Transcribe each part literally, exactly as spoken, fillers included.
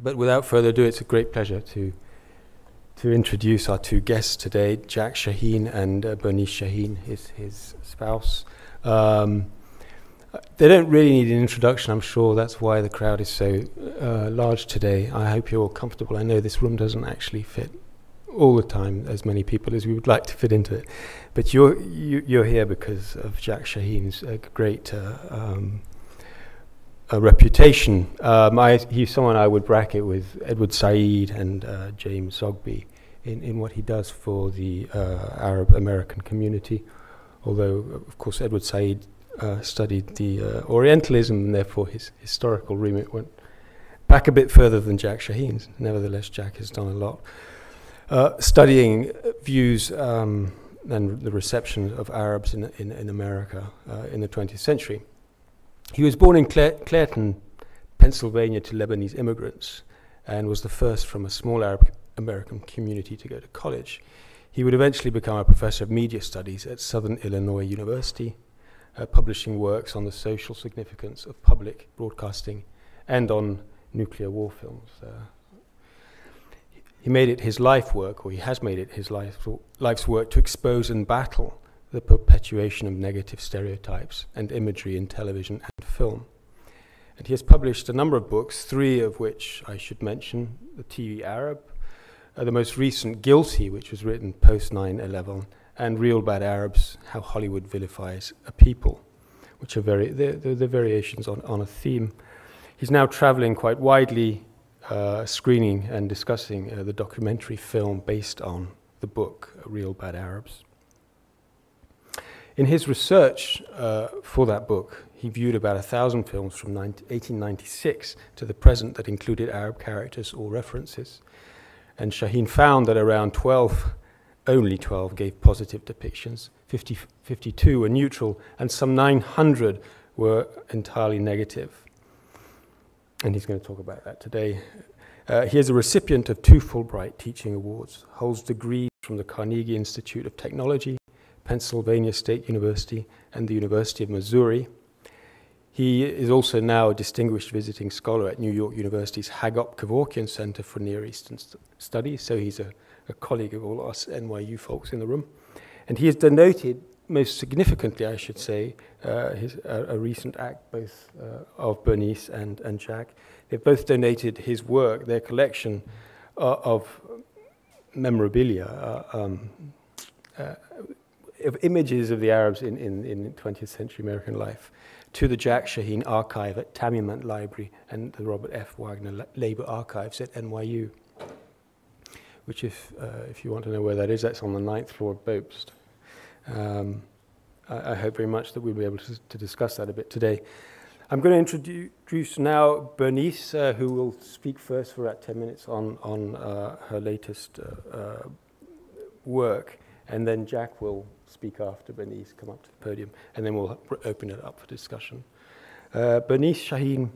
But without further ado, it's a great pleasure to to introduce our two guests today, Jack Shaheen and uh, Bernice Shaheen, his, his spouse. Um, they don't really need an introduction, I'm sure. That's why the crowd is so uh, large today. I hope you're all comfortable. I know this room doesn't actually fit all the time as many people as we would like to fit into it. But you're, you, you're here because of Jack Shaheen's uh, great uh, um, uh, reputation. Um, I, he's someone I would bracket with Edward Said and uh, James Zogby in, in what he does for the uh, Arab-American community. Although, of course, Edward Said uh, studied the uh, Orientalism, and therefore his historical remit went back a bit further than Jack Shaheen's. Nevertheless, Jack has done a lot. Uh, studying views um, and the reception of Arabs in, in, in America uh, in the twentieth century. He was born in Clair Clairton, Pennsylvania, to Lebanese immigrants, and was the first from a small Arab-American community to go to college. He would eventually become a professor of media studies at Southern Illinois University, uh, publishing works on the social significance of public broadcasting and on nuclear war films. Uh, He made it his life work, or he has made it his life, life's work, to expose and battle the perpetuation of negative stereotypes and imagery in television and film. And he has published a number of books, three of which I should mention: The T V Arab, uh, the most recent Guilty, which was written post nine eleven, and Reel Bad Arabs, How Hollywood Vilifies a People, which are very, they're, they're, they're variations on, on a theme. He's now traveling quite widely, Uh, screening and discussing uh, the documentary film based on the book, Reel Bad Arabs. In his research uh, for that book, he viewed about a thousand films from eighteen ninety-six to the present that included Arab characters or references. And Shaheen found that around twelve, only twelve, gave positive depictions, fifty, fifty-two were neutral, and some nine hundred were entirely negative. And he's going to talk about that today. Uh, he is a recipient of two Fulbright Teaching Awards, holds degrees from the Carnegie Institute of Technology, Pennsylvania State University, and the University of Missouri. He is also now a distinguished visiting scholar at New York University's Hagop Kevorkian Center for Near Eastern St Studies, so he's a, a colleague of all us N Y U folks in the room. And he is denoted, most significantly, I should say, uh, his, uh, a recent act, both uh, of Bernice and, and Jack. They've both donated his work, their collection uh, of memorabilia, uh, um, uh, of images of the Arabs in, in, in twentieth century American life, to the Jack Shaheen Archive at Tamimant Library and the Robert F. Wagner Labor Archives at N Y U, which, if, uh, if you want to know where that is, that's on the ninth floor of Bobst. Um, I, I hope very much that we'll be able to, to discuss that a bit today. I'm going to introduce now Bernice, uh, who will speak first for about ten minutes on, on uh, her latest uh, uh, work, and then Jack will speak after Bernice, come up to the podium, and then we'll open it up for discussion. Uh, Bernice Shaheen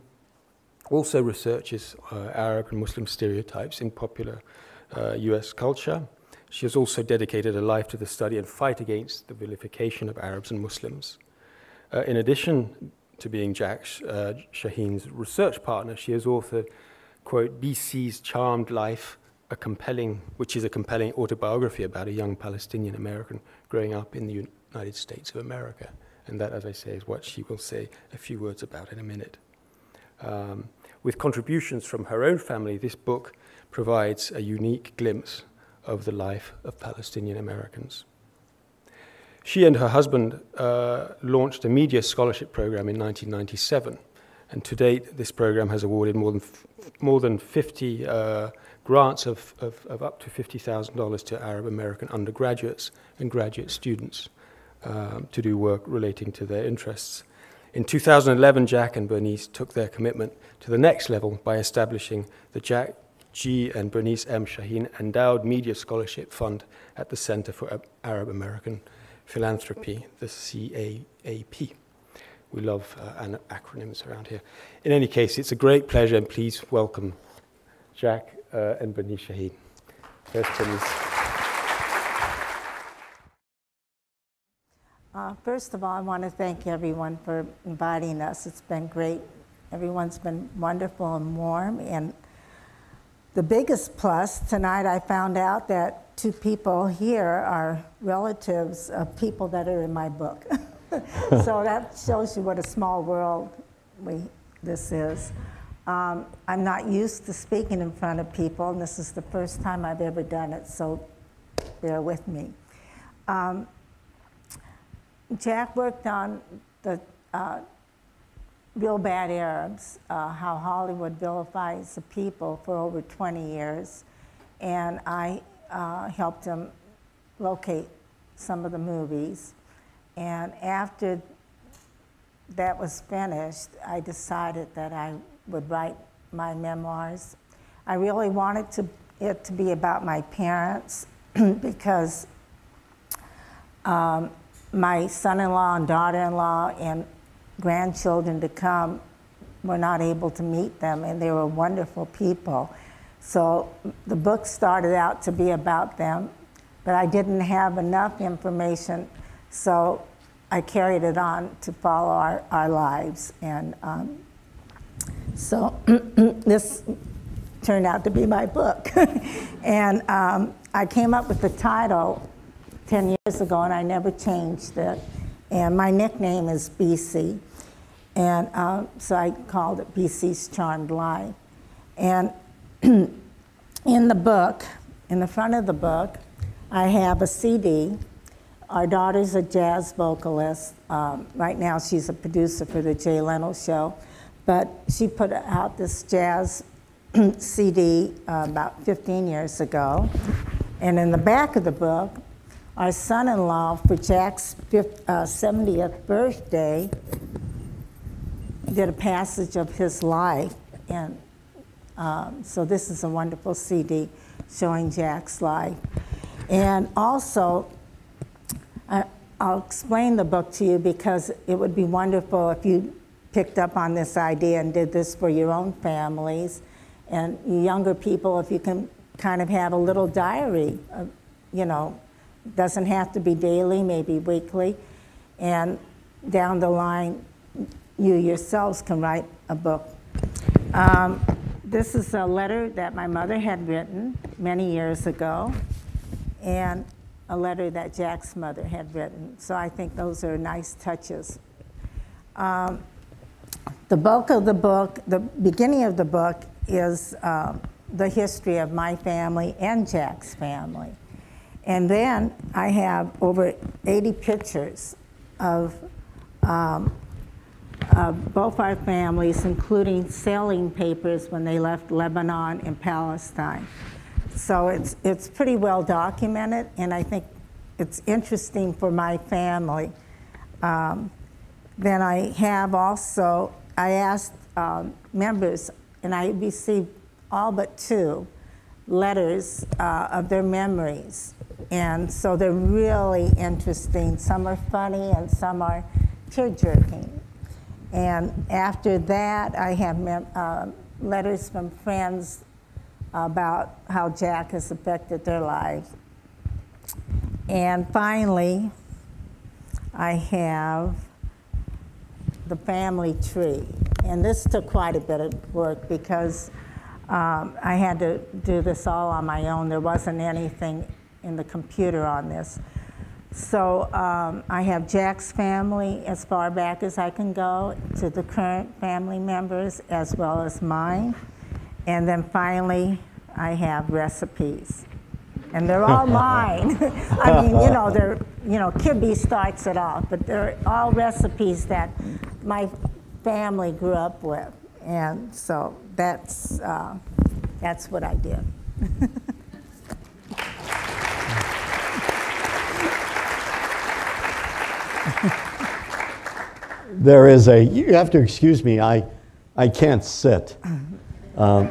also researches uh, Arab and Muslim stereotypes in popular uh, U S culture. She has also dedicated her life to the study and fight against the vilification of Arabs and Muslims. Uh, in addition to being Jack uh, Shaheen's research partner, she has authored, quote, B C's Charmed Life, a compelling, which is a compelling autobiography about a young Palestinian American growing up in the United States of America. And that, as I say, is what she will say a few words about in a minute. Um, with contributions from her own family, this book provides a unique glimpse of the life of Palestinian Americans. She and her husband uh, launched a media scholarship program in nineteen ninety-seven, and to date this program has awarded more than, more than fifty uh, grants of, of, of up to fifty thousand dollars to Arab American undergraduates and graduate students um, to do work relating to their interests. In two thousand eleven, Jack and Bernice took their commitment to the next level by establishing the Jack G and Bernice M. Shaheen Endowed Media Scholarship Fund at the Center for Arab American Philanthropy, the C A A P. We love uh, acronyms around here. In any case, it's a great pleasure, and please welcome Jack uh, and Bernice Shaheen. First, Bernice. Uh, first of all, I want to thank everyone for inviting us. It's been great. Everyone's been wonderful and warm, and The biggest plus, tonight I found out that two people here are relatives of people that are in my book. So that shows you what a small world we, this is. Um, I'm not used to speaking in front of people, and this is the first time I've ever done it, so bear with me. Um, Jack worked on the uh, Reel Bad Arabs, uh, how Hollywood vilifies the people, for over twenty years. And I uh, helped him locate some of the movies. And after that was finished, I decided that I would write my memoirs. I really wanted to, it to be about my parents because um, my son-in-law and daughter-in-law and grandchildren to come were not able to meet them, and they were wonderful people. So the book started out to be about them, but I didn't have enough information, so I carried it on to follow our, our lives. And um, so this turned out to be my book. And um, I came up with the title ten years ago, and I never changed it. And my nickname is B C, and uh, so I called it B C's Charmed Life. And in the book, in the front of the book, I have a C D. Our daughter's a jazz vocalist. Um, right now she's a producer for the Jay Leno Show, but she put out this jazz C D uh, about fifteen years ago. And in the back of the book, our son-in-law, for Jack's seventieth birthday, did a passage of his life. And um, so this is a wonderful C D showing Jack's life. And also, I, I'll explain the book to you because it would be wonderful if you picked up on this idea and did this for your own families. And younger people, if you can kind of have a little diary, of, you know, doesn't have to be daily, maybe weekly, and down the line, you yourselves can write a book. Um, this is a letter that my mother had written many years ago, and a letter that Jack's mother had written. So I think those are nice touches. Um, the bulk of the book, the beginning of the book, is uh, the history of my family and Jack's family. And then I have over eighty pictures of, um, of both our families, including sailing papers when they left Lebanon and Palestine. So it's, it's pretty well documented, and I think it's interesting for my family. Um, then I have also, I asked um, members, and I received all but two letters uh, of their memories. And so they're really interesting. Some are funny and some are tear-jerking. And after that, I have mem uh, letters from friends about how Jack has affected their lives. And finally, I have the family tree. And this took quite a bit of work because um, I had to do this all on my own. There wasn't anything in the computer on this. So um, I have Jack's family as far back as I can go to the current family members as well as mine. And then finally, I have recipes. And they're all mine. I mean, you know, they're, you know, Kibbe starts it off, but they're all recipes that my family grew up with. And so that's, uh, that's what I did. There is a, you have to excuse me, I, I can't sit. Uh,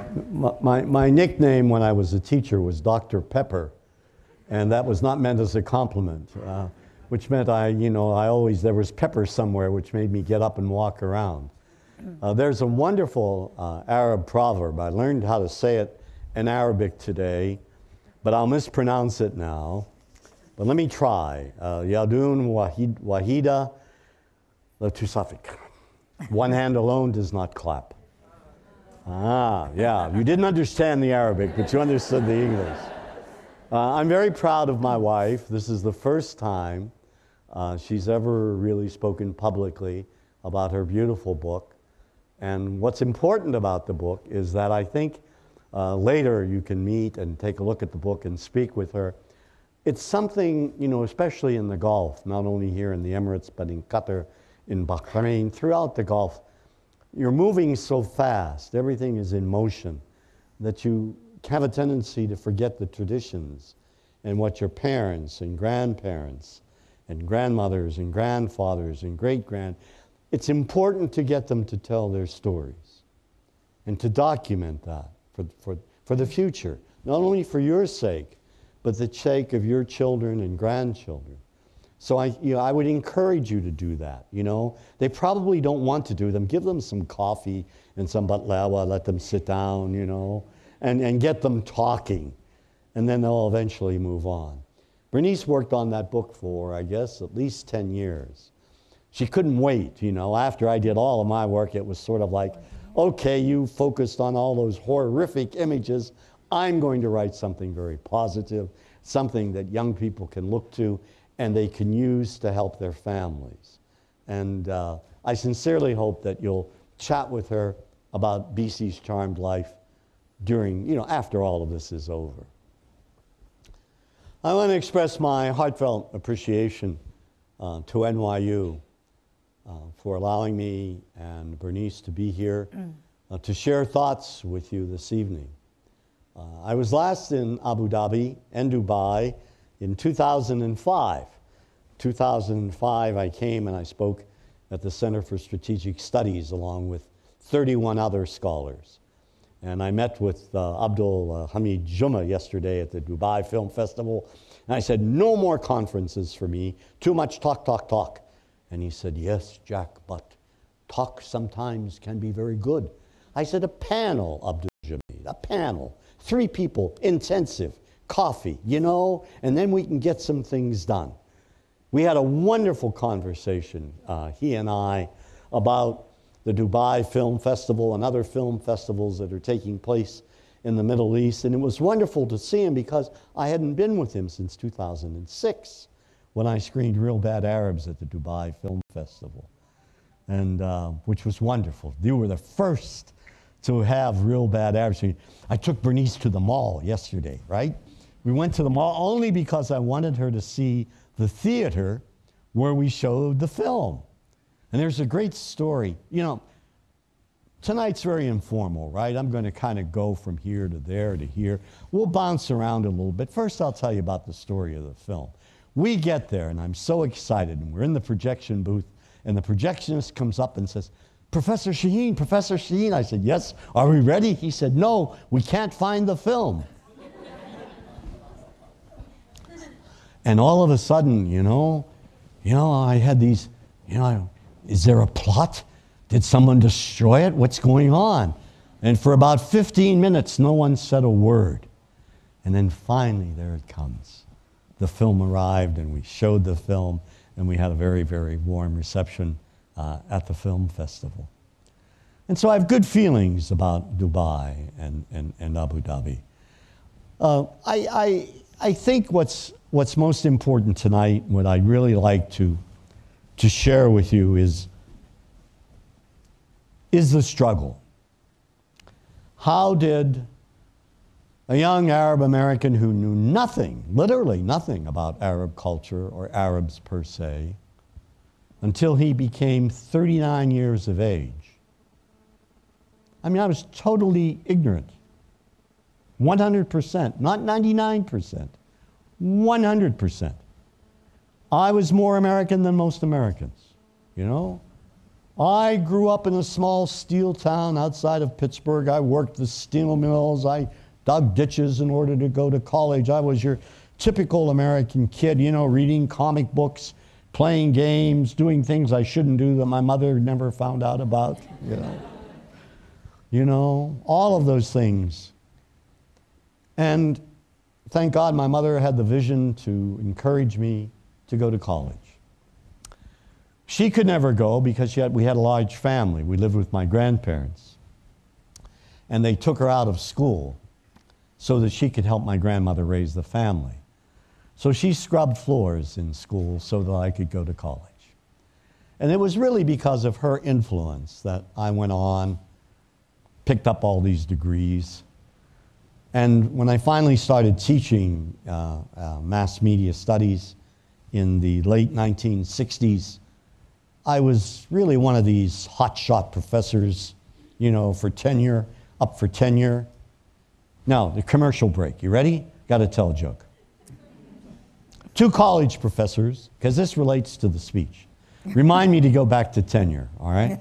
my, my nickname when I was a teacher was Doctor Pepper, and that was not meant as a compliment, uh, which meant I, you know, I always, there was pepper somewhere, which made me get up and walk around. Uh, there's a wonderful uh, Arab proverb. I learned how to say it in Arabic today, but I'll mispronounce it now. But let me try. Uh, Yadun wahid, wahida la tusafik. One hand alone does not clap. Ah, yeah. You didn't understand the Arabic, but you understood the English. Uh, I'm very proud of my wife. This is the first time uh, she's ever really spoken publicly about her beautiful book. And what's important about the book is that I think uh, later you can meet and take a look at the book and speak with her. It's something, you know, especially in the Gulf, not only here in the Emirates, but in Qatar, in Bahrain, throughout the Gulf. You're moving so fast, everything is in motion, that you have a tendency to forget the traditions and what your parents and grandparents and grandmothers and grandfathers and great-grand, it's important to get them to tell their stories and to document that for, for, for the future, not only for your sake, but the sake of your children and grandchildren. So I, you know, I would encourage you to do that, you know. They probably don't want to do them. Give them some coffee and some baklawa, let them sit down, you know, and, and get them talking. And then they'll eventually move on. Bernice worked on that book for, I guess, at least ten years. She couldn't wait, you know. After I did all of my work, it was sort of like, okay, you focused on all those horrific images. I'm going to write something very positive, something that young people can look to and they can use to help their families. And uh, I sincerely hope that you'll chat with her about B C's Charmed Life during, you know, after all of this is over. I want to express my heartfelt appreciation uh, to N Y U uh, for allowing me and Bernice to be here uh, to share thoughts with you this evening. Uh, I was last in Abu Dhabi and Dubai in two thousand five. two thousand five, I came and I spoke at the Center for Strategic Studies along with thirty-one other scholars. And I met with uh, Abdul Hamid Juma yesterday at the Dubai Film Festival. And I said, no more conferences for me. Too much talk, talk, talk. And he said, yes, Jack, but talk sometimes can be very good. I said, a panel, Abdul Jameed, a panel. Three people, intensive. Coffee, you know, and then we can get some things done. We had a wonderful conversation, uh, he and I, about the Dubai Film Festival and other film festivals that are taking place in the Middle East. And it was wonderful to see him because I hadn't been with him since two thousand six when I screened Reel Bad Arabs at the Dubai Film Festival, and uh, which was wonderful. You were the first to have Reel Bad Arabs. I took Bernice to the mall yesterday, right? We went to the mall only because I wanted her to see the theater where we showed the film. And there's a great story. You know, tonight's very informal, right? I'm going to kind of go from here to there to here. We'll bounce around a little bit. First, I'll tell you about the story of the film. We get there, and I'm so excited, and we're in the projection booth, and the projectionist comes up and says, Professor Shaheen, Professor Shaheen. I said, yes, are we ready? He said, no, we can't find the film. And all of a sudden, you know, you know, I had these, you know, is there a plot? Did someone destroy it? What's going on? And for about fifteen minutes, no one said a word. And then finally, there it comes. The film arrived, and we showed the film, and we had a very, very warm reception uh, at the film festival. And so I have good feelings about Dubai and, and, and Abu Dhabi. Uh, I, I, I think what's What's most important tonight, what I'd really like to, to share with you is, is the struggle. How did a young Arab American who knew nothing, literally nothing about Arab culture or Arabs per se, until he became thirty-nine years of age? I mean, I was totally ignorant, one hundred percent, not ninety-nine percent. one hundred percent. I was more American than most Americans, you know? I grew up in a small steel town outside of Pittsburgh. I worked the steel mills. I dug ditches in order to go to college. I was your typical American kid, you know, reading comic books, playing games, doing things I shouldn't do that my mother never found out about, you know? You know, all of those things. And thank God my mother had the vision to encourage me to go to college. She could never go because she had, we had a large family. We lived with my grandparents. and they took her out of school so that she could help my grandmother raise the family. So she scrubbed floors in school so that I could go to college. And it was really because of her influence that I went on, picked up all these degrees. And when I finally started teaching uh, uh, mass media studies in the late nineteen sixties, I was really one of these hotshot professors, you know, for tenure, up for tenure. Now, the commercial break. You ready? Got to tell a joke. Two college professors, because this relates to the speech. Remind me to go back to tenure, all right?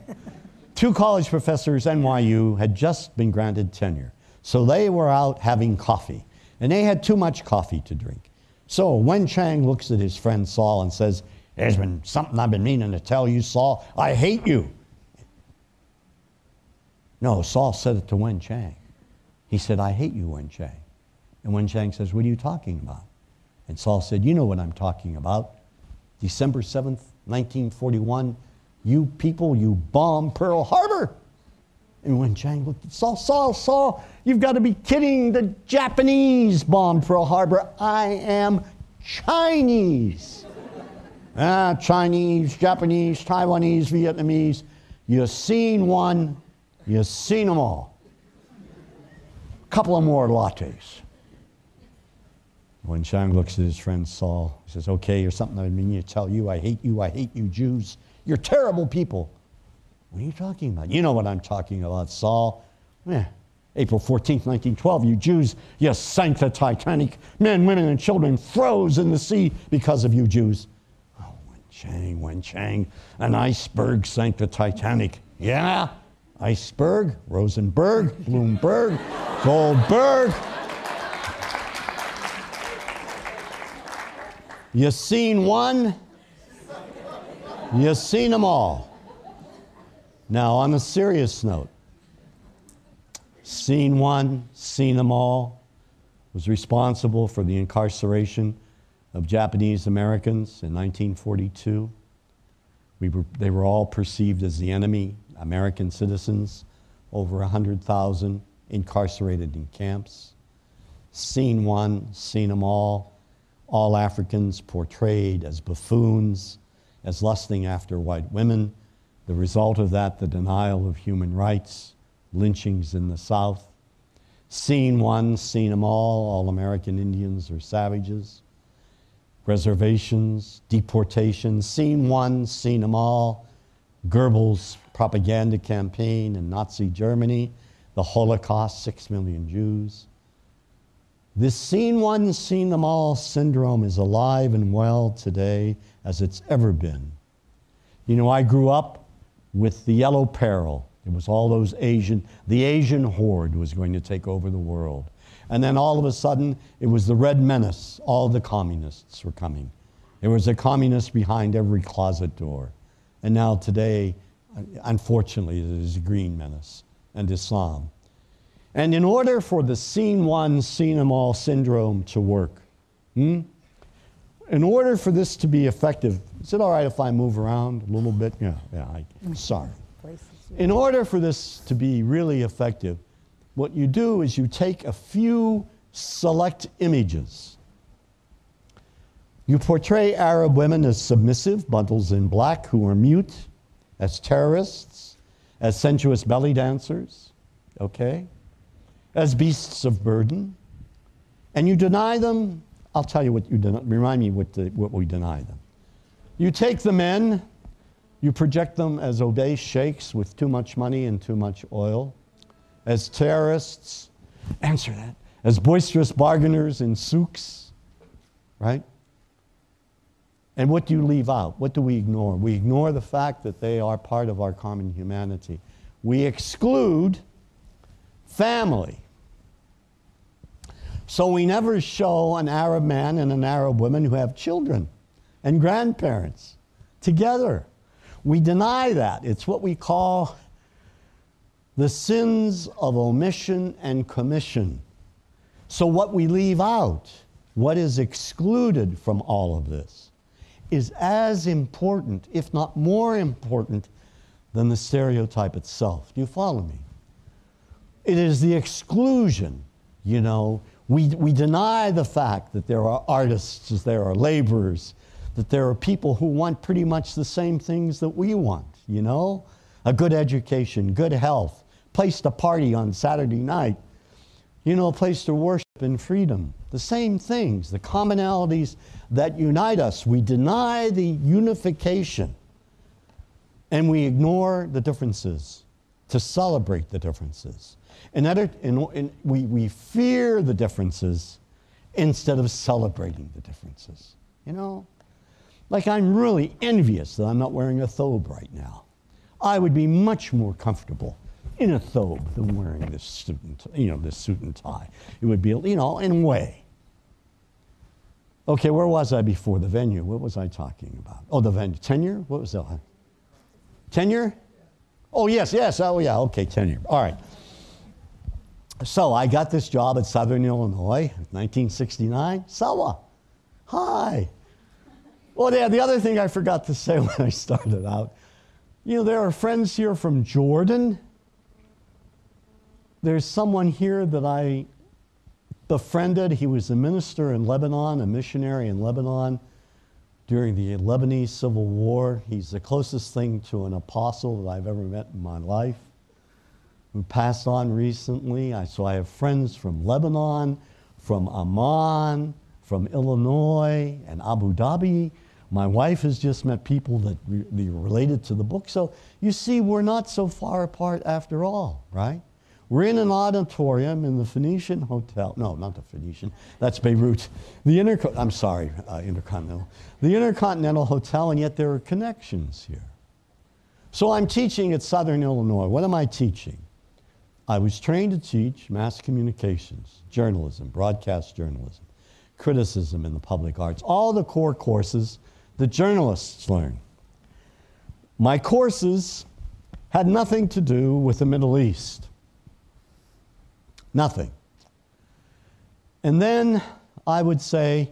Two college professors, N Y U, had just been granted tenure. So they were out having coffee, and they had too much coffee to drink. So Wen Chang looks at his friend Saul and says, "There's been something I've been meaning to tell you, Saul. I hate you." No, Saul said it to Wen Chang. He said, "I hate you, Wen Chang." And Wen Chang says, "What are you talking about?" And Saul said, "You know what I'm talking about. December seventh, nineteen forty-one, you people, you bombed Pearl Harbor." And Wen Chang looked at Saul, Saul, Saul, "You've got to be kidding. The Japanese bombed Pearl Harbor. I am Chinese." Ah, Chinese, Japanese, Taiwanese, Vietnamese. You've seen one, you've seen them all. Couple of more lattes. Wen Chang looks at his friend Saul. He says, "Okay, here's something I mean to tell you. I hate you, I hate you Jews. You're terrible people." "What are you talking about?" "You know what I'm talking about, Saul. Eh, April fourteenth, nineteen twelve, you Jews, you sank the Titanic. Men, women, and children froze in the sea because of you Jews." "Oh, Wen Chang, Wen Chang, an iceberg sank the Titanic." "Yeah, iceberg, Rosenberg, Bloomberg, Goldberg. You seen one, you seen them all." Now, on a serious note, seen one, seen them all was responsible for the incarceration of Japanese Americans in nineteen forty-two. We were, they were all perceived as the enemy, American citizens, over one hundred thousand incarcerated in camps. Seen one, seen them all. All Africans portrayed as buffoons, as lusting after white women. The result of that, the denial of human rights, lynchings in the South. Seen one, seen them all. All American Indians are savages. Reservations, deportations. Seen one, seen them all. Goebbels' propaganda campaign in Nazi Germany. The Holocaust, six million Jews. This seen one, seen them all syndrome is alive and well today as it's ever been. You know, I grew up with the yellow peril. It was all those Asian, the Asian horde was going to take over the world. And then all of a sudden, it was the red menace. All the communists were coming. There was a communist behind every closet door. And now today, unfortunately, there's a green menace and Islam. And in order for the seen one, seen them all syndrome to work, hmm? in order for this to be effective, is it all right if I move around a little bit? Yeah, yeah, I, I'm sorry. In order for this to be really effective, what you do is you take a few select images. You portray Arab women as submissive, bundles in black who are mute, as terrorists, as sensuous belly dancers, okay? As beasts of burden, and you deny them. I'll tell you what you deny. Remind me what, the, what we deny them. You take the men, you project them as obese sheikhs with too much money and too much oil, as terrorists, answer that, as boisterous bargainers in souks, right? And what do you leave out? What do we ignore? We ignore the fact that they are part of our common humanity. We exclude family. So we never show an Arab man and an Arab woman who have children and grandparents together. We deny that. It's what we call the sins of omission and commission. So what we leave out, what is excluded from all of this, is as important, if not more important, than the stereotype itself. Do you follow me? It is the exclusion, you know. We, we deny the fact that there are artists, that there are laborers, that there are people who want pretty much the same things that we want, you know? A good education, good health, place to party on Saturday night, you know, a place to worship in freedom. The same things, the commonalities that unite us. We deny the unification and we ignore the differences to celebrate the differences. And, that are, and, and we, we fear the differences instead of celebrating the differences, you know? Like, I'm really envious that I'm not wearing a thobe right now. I would be much more comfortable in a thobe than wearing this student, you know, this suit and tie. It would be, you know, in a way. Okay, where was I before the venue? What was I talking about? Oh, the venue. Tenure? What was that? Tenure? Oh, yes, yes. Oh, yeah. Okay, tenure. All right. So I got this job at Southern Illinois in nineteen sixty-nine. Sawa. Hi. Well, yeah, the other thing I forgot to say when I started out, you know, there are friends here from Jordan. There's someone here that I befriended. He was a minister in Lebanon, a missionary in Lebanon during the Lebanese Civil War. He's the closest thing to an apostle that I've ever met in my life, who passed on recently. I, so I have friends from Lebanon, from Amman, from Illinois and Abu Dhabi. My wife has just met people that re related to the book. So you see, we're not so far apart after all, right? We're in an auditorium in the Phoenician Hotel. No, not the Phoenician. That's Beirut. The Interco- I'm sorry, uh, Intercontinental. The Intercontinental Hotel, and yet there are connections here. So I'm teaching at Southern Illinois. What am I teaching? I was trained to teach mass communications, journalism, broadcast journalism, criticism in the public arts, all the core courses that journalists learn. My courses had nothing to do with the Middle East. Nothing. And then I would say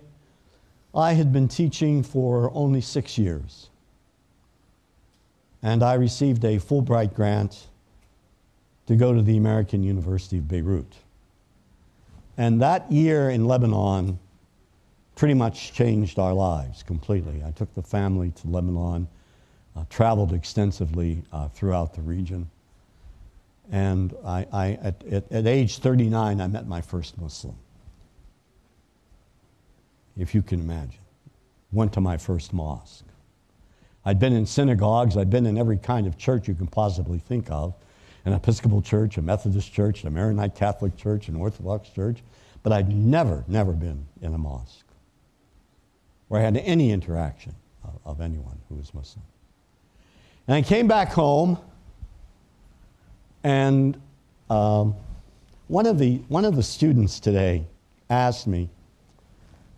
I had been teaching for only six years. And I received a Fulbright grant to go to the American University of Beirut. And that year in Lebanon pretty much changed our lives completely. I took the family to Lebanon, uh, traveled extensively uh, throughout the region. And I, I, at, at, at age thirty-nine, I met my first Muslim, if you can imagine. Went to my first mosque. I'd been in synagogues. I'd been in every kind of church you can possibly think of, an Episcopal church, a Methodist church, a Maronite Catholic church, an Orthodox church. But I'd never, never been in a mosque where I had any interaction of, of anyone who was Muslim. And I came back home, and um, one, of the, one of the students today asked me,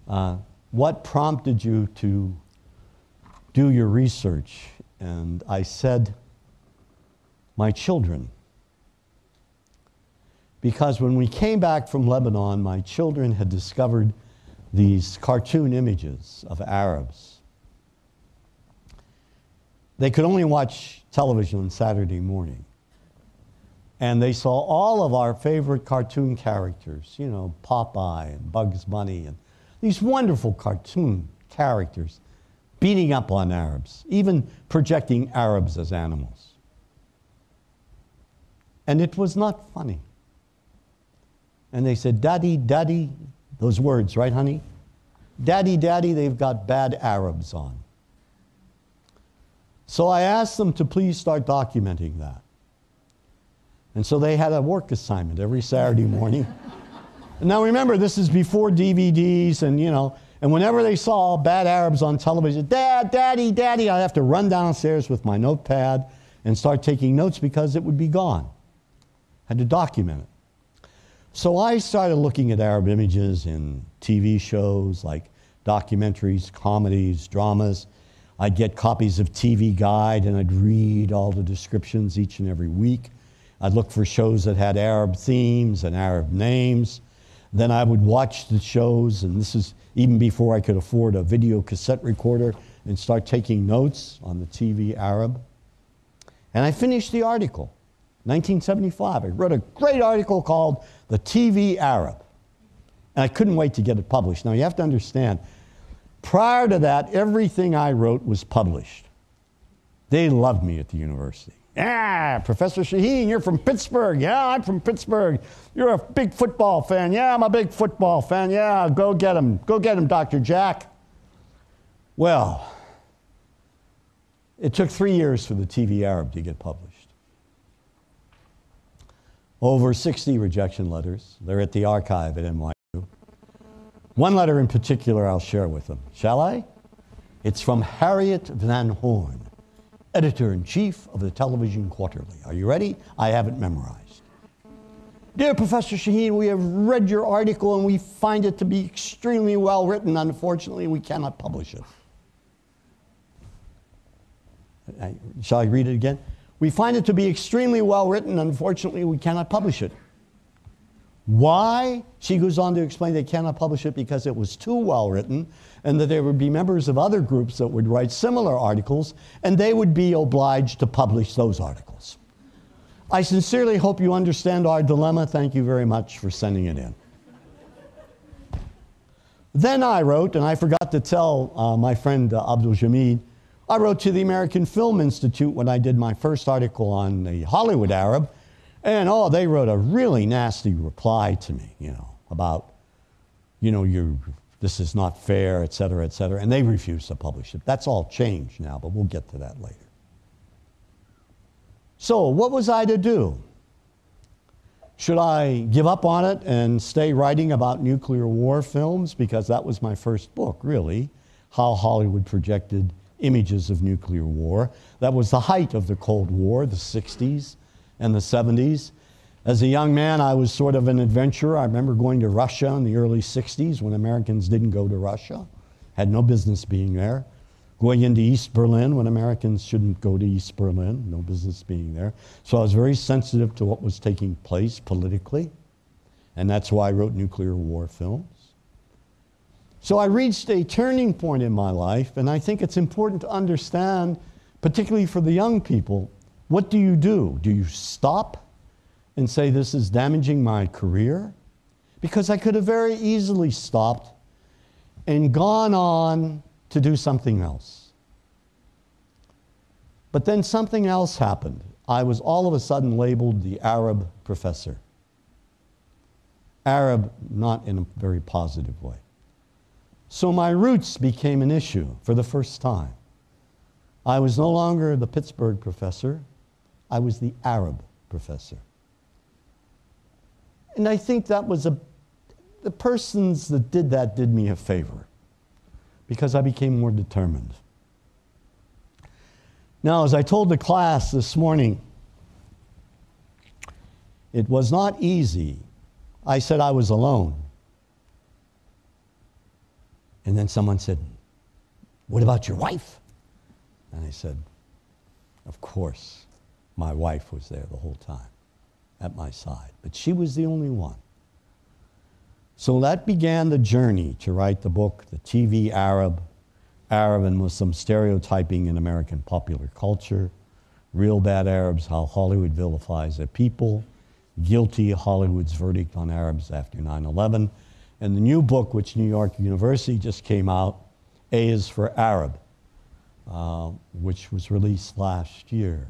uh, what prompted you to do your research? And I said, my children. Because when we came back from Lebanon, my children had discovered these cartoon images of Arabs. They could only watch television on Saturday morning. And they saw all of our favorite cartoon characters, you know, Popeye and Bugs Bunny and these wonderful cartoon characters beating up on Arabs, even projecting Arabs as animals. And it was not funny. And they said, Daddy, Daddy, those words, right, honey? Daddy, Daddy, they've got bad Arabs on. So I asked them to please start documenting that. And so they had a work assignment every Saturday morning. Now remember, this is before D V Ds and, you know, and whenever they saw bad Arabs on television, Dad, Daddy, Daddy, I'd have to run downstairs with my notepad and start taking notes because it would be gone. Had to document it. So I started looking at Arab images in T V shows like documentaries, comedies, dramas. I'd get copies of T V Guide and I'd read all the descriptions each and every week. I'd look for shows that had Arab themes and Arab names. Then I would watch the shows, and this is even before I could afford a video cassette recorder, and start taking notes on the T V Arab. And I finished the article. nineteen seventy-five. I wrote a great article called The T V Arab. And I couldn't wait to get it published. Now, you have to understand, prior to that, everything I wrote was published. They loved me at the university. Yeah, Professor Shaheen, you're from Pittsburgh. Yeah, I'm from Pittsburgh. You're a big football fan. Yeah, I'm a big football fan. Yeah, go get him. Go get him, Doctor Jack. Well, it took three years for the T V Arab to get published. Over sixty rejection letters. They're at the archive at N Y U. One letter in particular I'll share with them. Shall I? It's from Harriet Van Horn, editor-in-chief of the Television Quarterly. Are you ready? I have it memorized. Dear Professor Shaheen, we have read your article and we find it to be extremely well written. Unfortunately, we cannot publish it. I, shall I read it again? We find it to be extremely well written. Unfortunately, we cannot publish it. Why? She goes on to explain they cannot publish it because it was too well written and that there would be members of other groups that would write similar articles and they would be obliged to publish those articles. I sincerely hope you understand our dilemma. Thank you very much for sending it in. Then I wrote, and I forgot to tell uh, my friend uh, Abdul Jameed, I wrote to the American Film Institute when I did my first article on the Hollywood Arab. And, oh, they wrote a really nasty reply to me, you know, about, you know, you, this is not fair, et cetera, et cetera. And they refused to publish it. That's all changed now, but we'll get to that later. So what was I to do? Should I give up on it and stay writing about nuclear war films? Because that was my first book, really, How Hollywood Projected Images of Nuclear War. That was the height of the Cold War, the sixties. And the seventies. As a young man, I was sort of an adventurer. I remember going to Russia in the early sixties when Americans didn't go to Russia, had no business being there. Going into East Berlin when Americans shouldn't go to East Berlin, no business being there. So I was very sensitive to what was taking place politically, and that's why I wrote nuclear war films. So I reached a turning point in my life, and I think it's important to understand, particularly for the young people, what do you do? Do you stop and say this is damaging my career? Because I could have very easily stopped and gone on to do something else. But then something else happened. I was all of a sudden labeled the Arab professor. Arab, not in a very positive way. So my roots became an issue for the first time. I was no longer the Pittsburgh professor. I was the Arab professor. And I think that was a, the persons that did that did me a favor because I became more determined. Now, as I told the class this morning, it was not easy. I said I was alone. And then someone said, what about your wife? And I said, of course. My wife was there the whole time at my side, but she was the only one. So that began the journey to write the book, The T V Arab, Arab and Muslim Stereotyping in American Popular Culture, Reel Bad Arabs, How Hollywood Vilifies a People, Guilty, Hollywood's Verdict on Arabs After nine eleven, and the new book, which New York University just came out, A is for Arab, uh, which was released last year.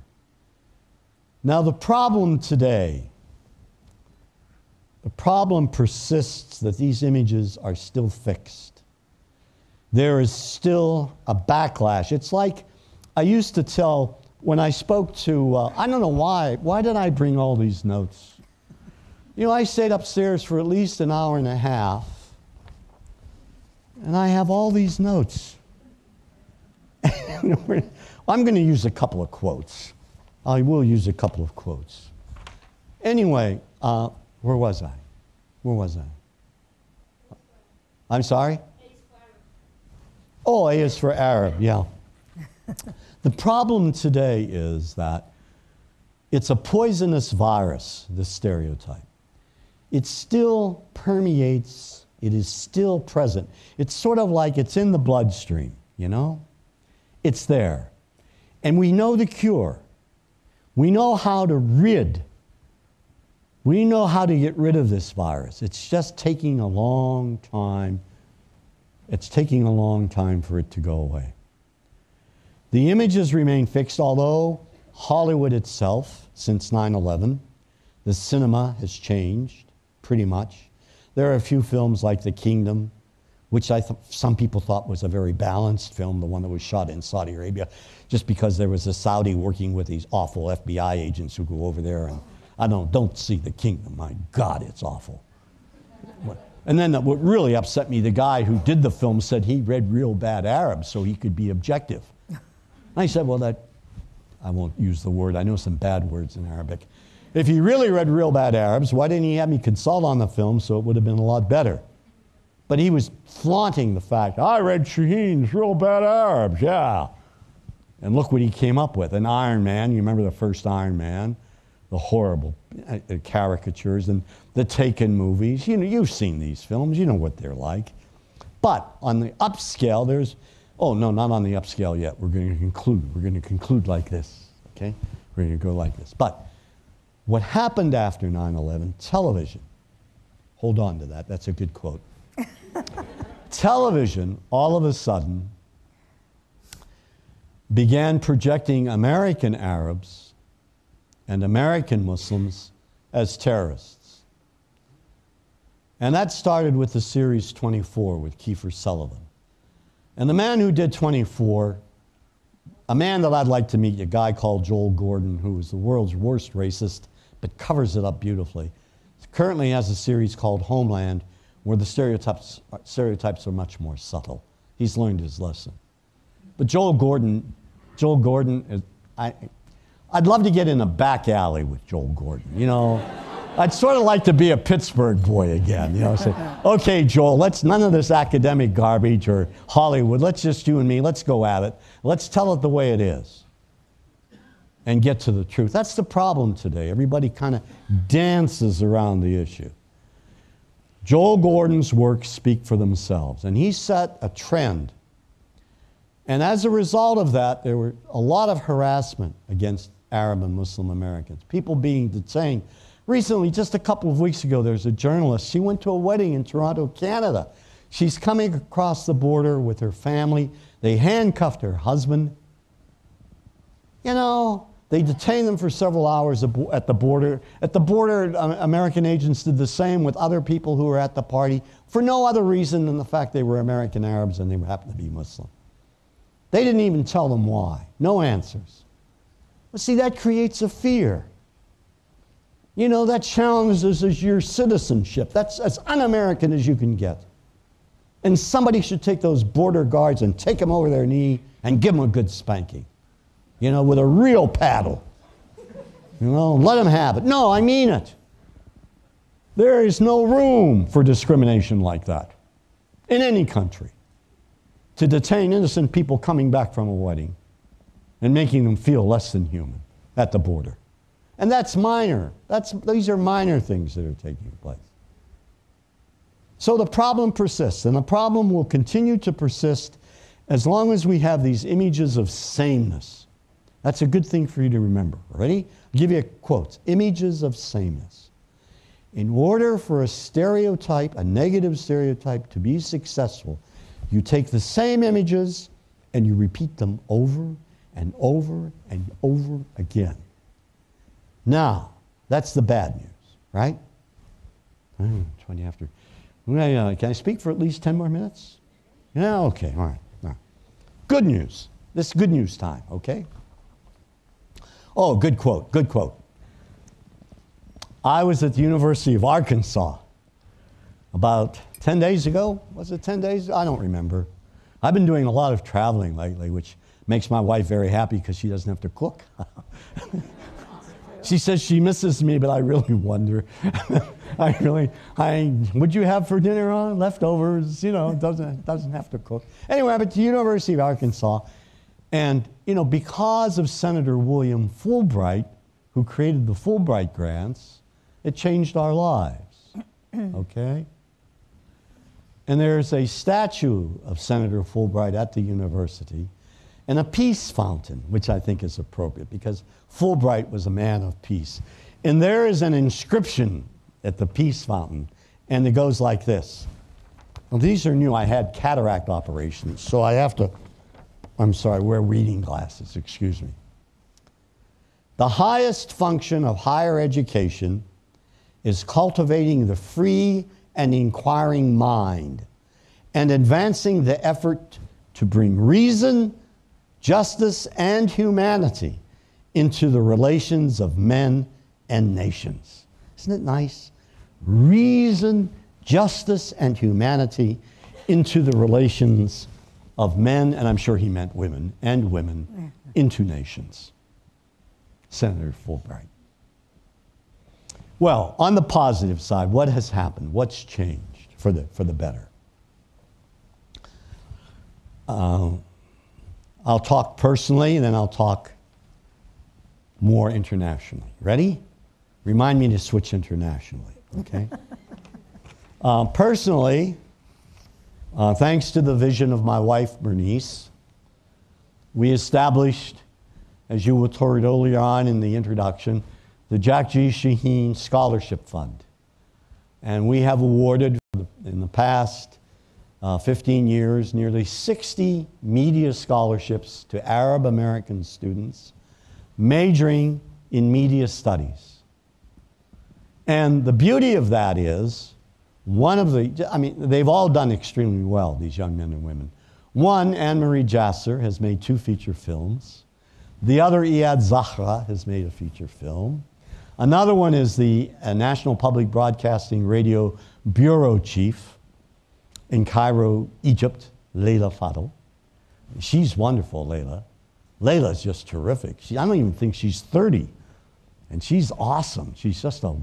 Now the problem today, the problem persists that these images are still fixed. There is still a backlash. It's like I used to tell when I spoke to, uh, I don't know why, why did I bring all these notes? You know, I stayed upstairs for at least an hour and a half, and I have all these notes. I'm going to use a couple of quotes. I will use a couple of quotes. Anyway, uh, where was I? Where was I? I'm sorry? Oh, A is for Arab, yeah. The problem today is that it's a poisonous virus, this stereotype. It still permeates, it is still present. It's sort of like it's in the bloodstream, you know? It's there. And we know the cure. We know how to rid, we know how to get rid of this virus. It's just taking a long time. It's taking a long time for it to go away. The images remain fixed, although Hollywood itself, since nine eleven, the cinema has changed pretty much. There are a few films like The Kingdom, which I th some people thought was a very balanced film, the one that was shot in Saudi Arabia, just because there was a Saudi working with these awful F B I agents who go over there and, I don't, don't see The Kingdom, my God, it's awful. And then what really upset me, the guy who did the film said he read Reel Bad Arabs so he could be objective. And I said, well, that, I won't use the word, I know some bad words in Arabic. If he really read Reel Bad Arabs, why didn't he have me consult on the film so it would have been a lot better? But he was flaunting the fact, I read Shaheen's Reel Bad Arabs, yeah. And look what he came up with, an Iron Man, you remember the first Iron Man? The horrible caricatures and the Taken movies. You know, you've seen these films, you know what they're like. But on the upscale, there's, oh no, not on the upscale yet. We're going to conclude. We're going to conclude like this, okay? We're going to go like this. But what happened after nine eleven, television, hold on to that, that's a good quote. Television, all of a sudden, began projecting American Arabs and American Muslims as terrorists. And that started with the series twenty-four with Kiefer Sutherland. And the man who did twenty-four, a man that I'd like to meet, a guy called Joel Gordon, who was the world's worst racist, but covers it up beautifully. He currently has a series called Homeland, where the stereotypes, stereotypes are much more subtle. He's learned his lesson. But Joel Gordon, Joel Gordon, is, I, I'd love to get in a back alley with Joel Gordon, you know. I'd sort of like to be a Pittsburgh boy again, you know, say, okay, Joel, let's, none of this academic garbage or Hollywood, let's just you and me, let's go at it. Let's tell it the way it is and get to the truth. That's the problem today. Everybody kind of dances around the issue. Joel Gordon's works speak for themselves, and he set a trend. And as a result of that, there were a lot of harassment against Arab and Muslim Americans, people being detained. Recently, just a couple of weeks ago, there's a journalist. She went to a wedding in Toronto, Canada. She's coming across the border with her family. They handcuffed her husband. You know, they detained them for several hours at the border. At the border, American agents did the same with other people who were at the party for no other reason than the fact they were American Arabs and they happened to be Muslim. They didn't even tell them why. No answers. But see, that creates a fear. You know, that challenges your citizenship. That's as un-American as you can get. And somebody should take those border guards and take them over their knee and give them a good spanking. You know, with a real paddle. You know, let them have it. No, I mean it. There is no room for discrimination like that in any country. To detain innocent people coming back from a wedding and making them feel less than human at the border. And that's minor. That's, these are minor things that are taking place. So the problem persists, and the problem will continue to persist as long as we have these images of sameness. That's a good thing for you to remember. Ready? I'll give you quotes. Images of sameness. In order for a stereotype, a negative stereotype, to be successful, you take the same images and you repeat them over and over and over again. Now, that's the bad news, right? Oh, twenty after. Can I speak for at least ten more minutes? Yeah, okay, all right, all right. Good news. This is good news time, okay? Oh, good quote, good quote. I was at the University of Arkansas about ten days ago, was it ten days? I don't remember. I've been doing a lot of traveling lately, which makes my wife very happy because she doesn't have to cook. She says she misses me, but I really wonder. I really, I, would you have for dinner on leftovers? You know, doesn't, doesn't have to cook. Anyway, I'm at the University of Arkansas. And, you know, because of Senator William Fulbright, who created the Fulbright grants, it changed our lives, okay? And there's a statue of Senator Fulbright at the university. and a peace fountain, which I think is appropriate because Fulbright was a man of peace. And there is an inscription at the peace fountain, and it goes like this. Well, these are new. I had cataract operations, so I have to, I'm sorry, wear reading glasses, excuse me. The highest function of higher education is cultivating the free and inquiring mind and advancing the effort to bring reason, justice, and humanity into the relations of men and nations. Isn't it nice? Reason, justice, and humanity into the relations of men, and I'm sure he meant women, and women into nations. Senator Fulbright. Well, on the positive side, what has happened? What's changed for the, for the better? Uh, I'll talk personally, and then I'll talk more internationally. Ready? Remind me to switch internationally, okay? uh, personally, uh, thanks to the vision of my wife, Bernice, we established, as you were told earlier on in the introduction, the Jack G. Shaheen Scholarship Fund. And we have awarded, in the past uh, fifteen years, nearly sixty media scholarships to Arab American students majoring in media studies. And the beauty of that is, one of the, I mean, they've all done extremely well, these young men and women. One, Anne-Marie Jasser, has made two feature films. The other, Iyad Zahra, has made a feature film. Another one is the uh, National Public Broadcasting Radio Bureau Chief in Cairo, Egypt, Leila Fadel. She's wonderful, Leila. Leila's just terrific. She, I don't even think she's thirty, and she's awesome. She's just a,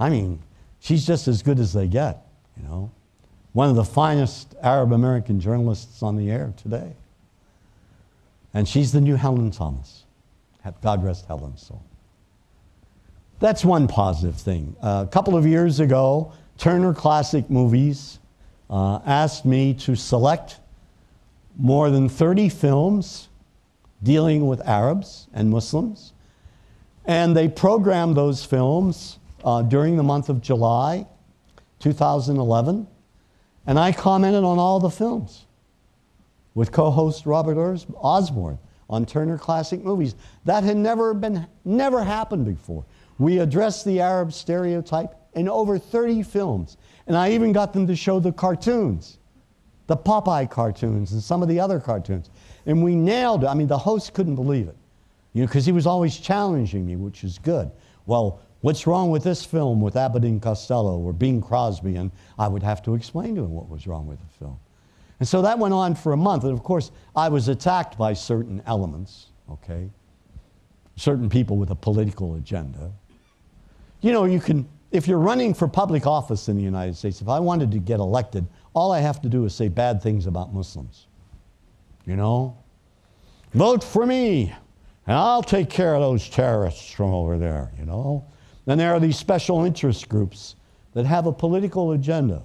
I mean, she's just as good as they get, you know. One of the finest Arab-American journalists on the air today. And she's the new Helen Thomas. God rest Helen's soul. That's one positive thing. Uh, a couple of years ago, Turner Classic Movies uh, asked me to select more than thirty films dealing with Arabs and Muslims. And they programmed those films uh, during the month of July, two thousand eleven. And I commented on all the films with co-host Robert Osborne on Turner Classic Movies. That had never been, never happened before. We addressed the Arab stereotype in over thirty films. And I even got them to show the cartoons, the Popeye cartoons and some of the other cartoons. And we nailed it. I mean, the host couldn't believe it, you know, because he was always challenging me, which is good. Well, what's wrong with this film with Abbott and Costello or Bing Crosby? And I would have to explain to him what was wrong with the film. And so that went on for a month. And of course, I was attacked by certain elements, okay? Certain people with a political agenda. You know, you can, if you're running for public office in the United States, if I wanted to get elected, all I have to do is say bad things about Muslims. You know? Vote for me, and I'll take care of those terrorists from over there, you know? Then there are these special interest groups that have a political agenda.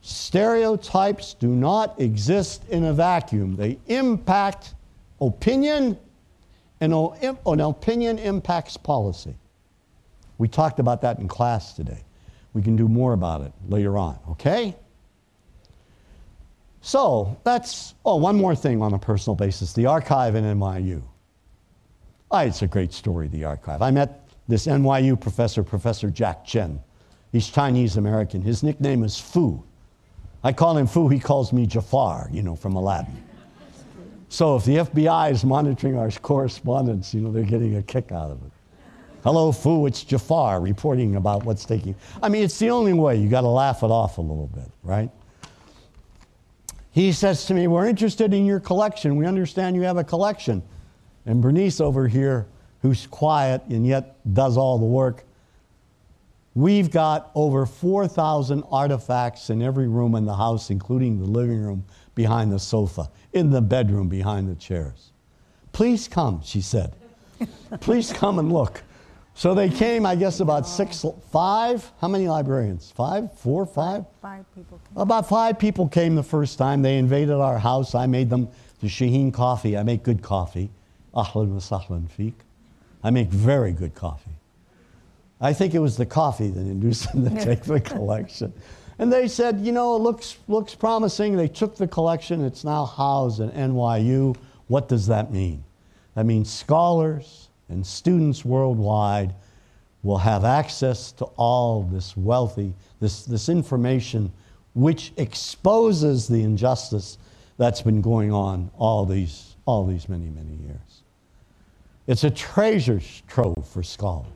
Stereotypes do not exist in a vacuum. They impact opinion, and an opinion impacts policy. We talked about that in class today. We can do more about it later on, okay? So that's, oh, one more thing on a personal basis, the archive in N Y U. Oh, it's a great story, the archive. I met this N Y U professor, Professor Jack Chen. He's Chinese American. His nickname is Fu. I call him Fu, he calls me Jafar, you know, from Aladdin. So if the F B I is monitoring our correspondence, you know, they're getting a kick out of it. Hello, Fu, it's Jafar reporting about what's taking. I mean, it's the only way. You got to laugh it off a little bit, right? He says to me, we're interested in your collection. We understand you have a collection. And Bernice over here, who's quiet and yet does all the work, we've got over four thousand artifacts in every room in the house, including the living room behind the sofa, in the bedroom behind the chairs. Please come, she said. Please come and look. So they came, I guess, about six, five, how many librarians? Five, four, five? Five, five people came. About five people came the first time. They invaded our house. I made them the Shaheen coffee. I make good coffee. Ahlan wa sahlan feek. I make very good coffee. I think it was the coffee that induced them to take the collection. And they said, you know, it looks, looks promising. They took the collection. It's now housed at N Y U. What does that mean? That means scholars and students worldwide will have access to all this wealthy, this, this information which exposes the injustice that's been going on all these, all these many, many years. It's a treasure trove for scholars.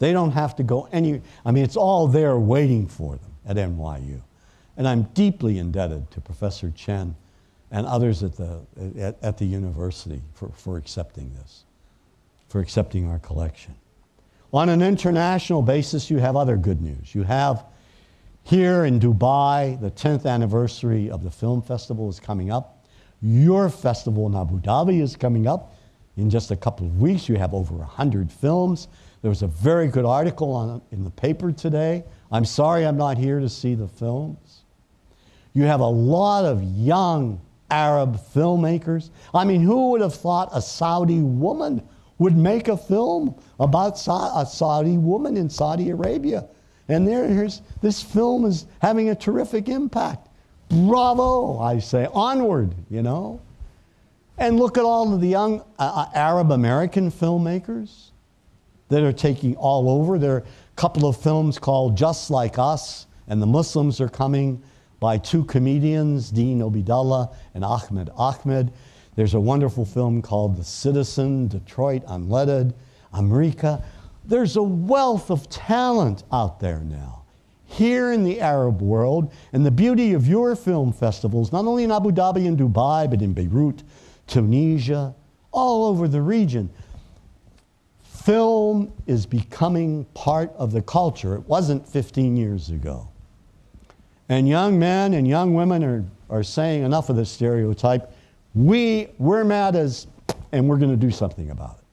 They don't have to go any, I mean, it's all there waiting for them at N Y U. And I'm deeply indebted to Professor Chen and others at the, at, at the university for, for accepting this, for accepting our collection. On an international basis, you have other good news. You have here in Dubai, the tenth anniversary of the film festival is coming up. Your festival in Abu Dhabi is coming up. In just a couple of weeks, you have over one hundred films. There was a very good article on, in the paper today. I'm sorry I'm not here to see the films. You have a lot of young Arab filmmakers. I mean, who would have thought a Saudi woman would make a film about Sa a Saudi woman in Saudi Arabia? And there, here's, this film is having a terrific impact. Bravo, I say, onward, you know. And look at all of the young uh, Arab-American filmmakers that are taking all over. There are a couple of films called Just Like Us, and the Muslims are coming by two comedians, Dean Obidallah and Ahmed Ahmed. There's a wonderful film called The Citizen, Detroit Unleaded, America. There's a wealth of talent out there now, here in the Arab world. And the beauty of your film festivals, not only in Abu Dhabi and Dubai, but in Beirut, Tunisia, all over the region. Film is becoming part of the culture. It wasn't fifteen years ago. And young men and young women are, are saying enough of this stereotype. We, we're mad as, and we're going to do something about it.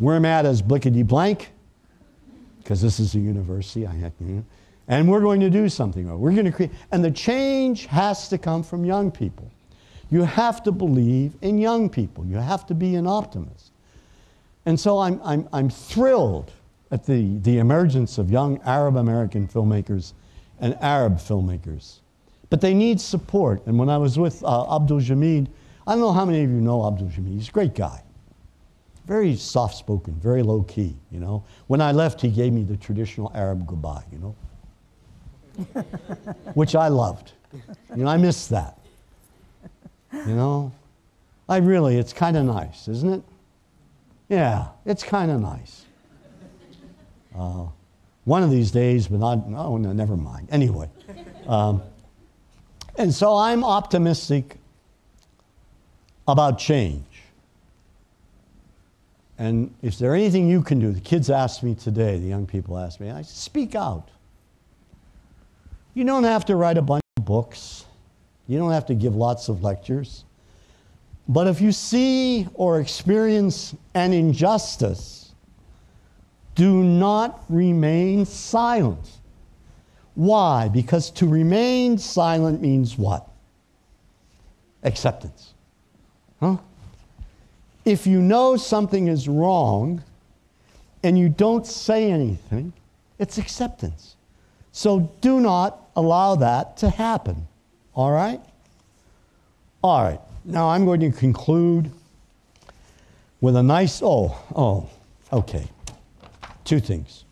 We're mad as blickety blank, because this is a university, I, and we're going to do something about it. We're going to create, and the change has to come from young people. You have to believe in young people. You have to be an optimist. And so I'm, I'm, I'm thrilled at the, the emergence of young Arab-American filmmakers and Arab filmmakers. But they need support. And when I was with uh, Abdul Jameed, I don't know how many of you know Abdul Jameed. He's a great guy. Very soft-spoken, very low-key, you know. When I left, he gave me the traditional Arab goodbye, you know, which I loved. You know, I miss that, you know. I really, it's kind of nice, isn't it? Yeah, it's kind of nice. Uh, one of these days, but not, oh, no, never mind. Anyway. Um, and so I'm optimistic about change. And if there's anything you can do, the kids asked me today, the young people asked me, I said, speak out. You don't have to write a bunch of books. You don't have to give lots of lectures. But if you see or experience an injustice, do not remain silent. Why? Because to remain silent means what? Acceptance. Huh? If you know something is wrong and you don't say anything, it's acceptance. So do not allow that to happen. All right? All right. Now I'm going to conclude with a nice, oh, oh, okay. Two things.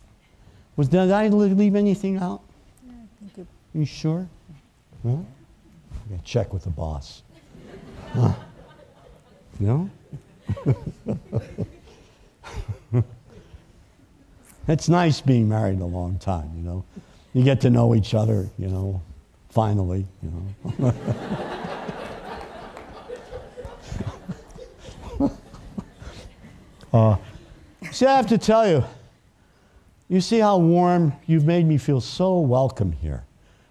Was, did I leave anything out? No, I think it, you sure? Huh? I'm going to check with the boss. Huh. No? It's nice being married a long time, you know. You get to know each other, you know, finally, you know. Uh, see, I have to tell you, you see how warm you've made me feel so welcome here.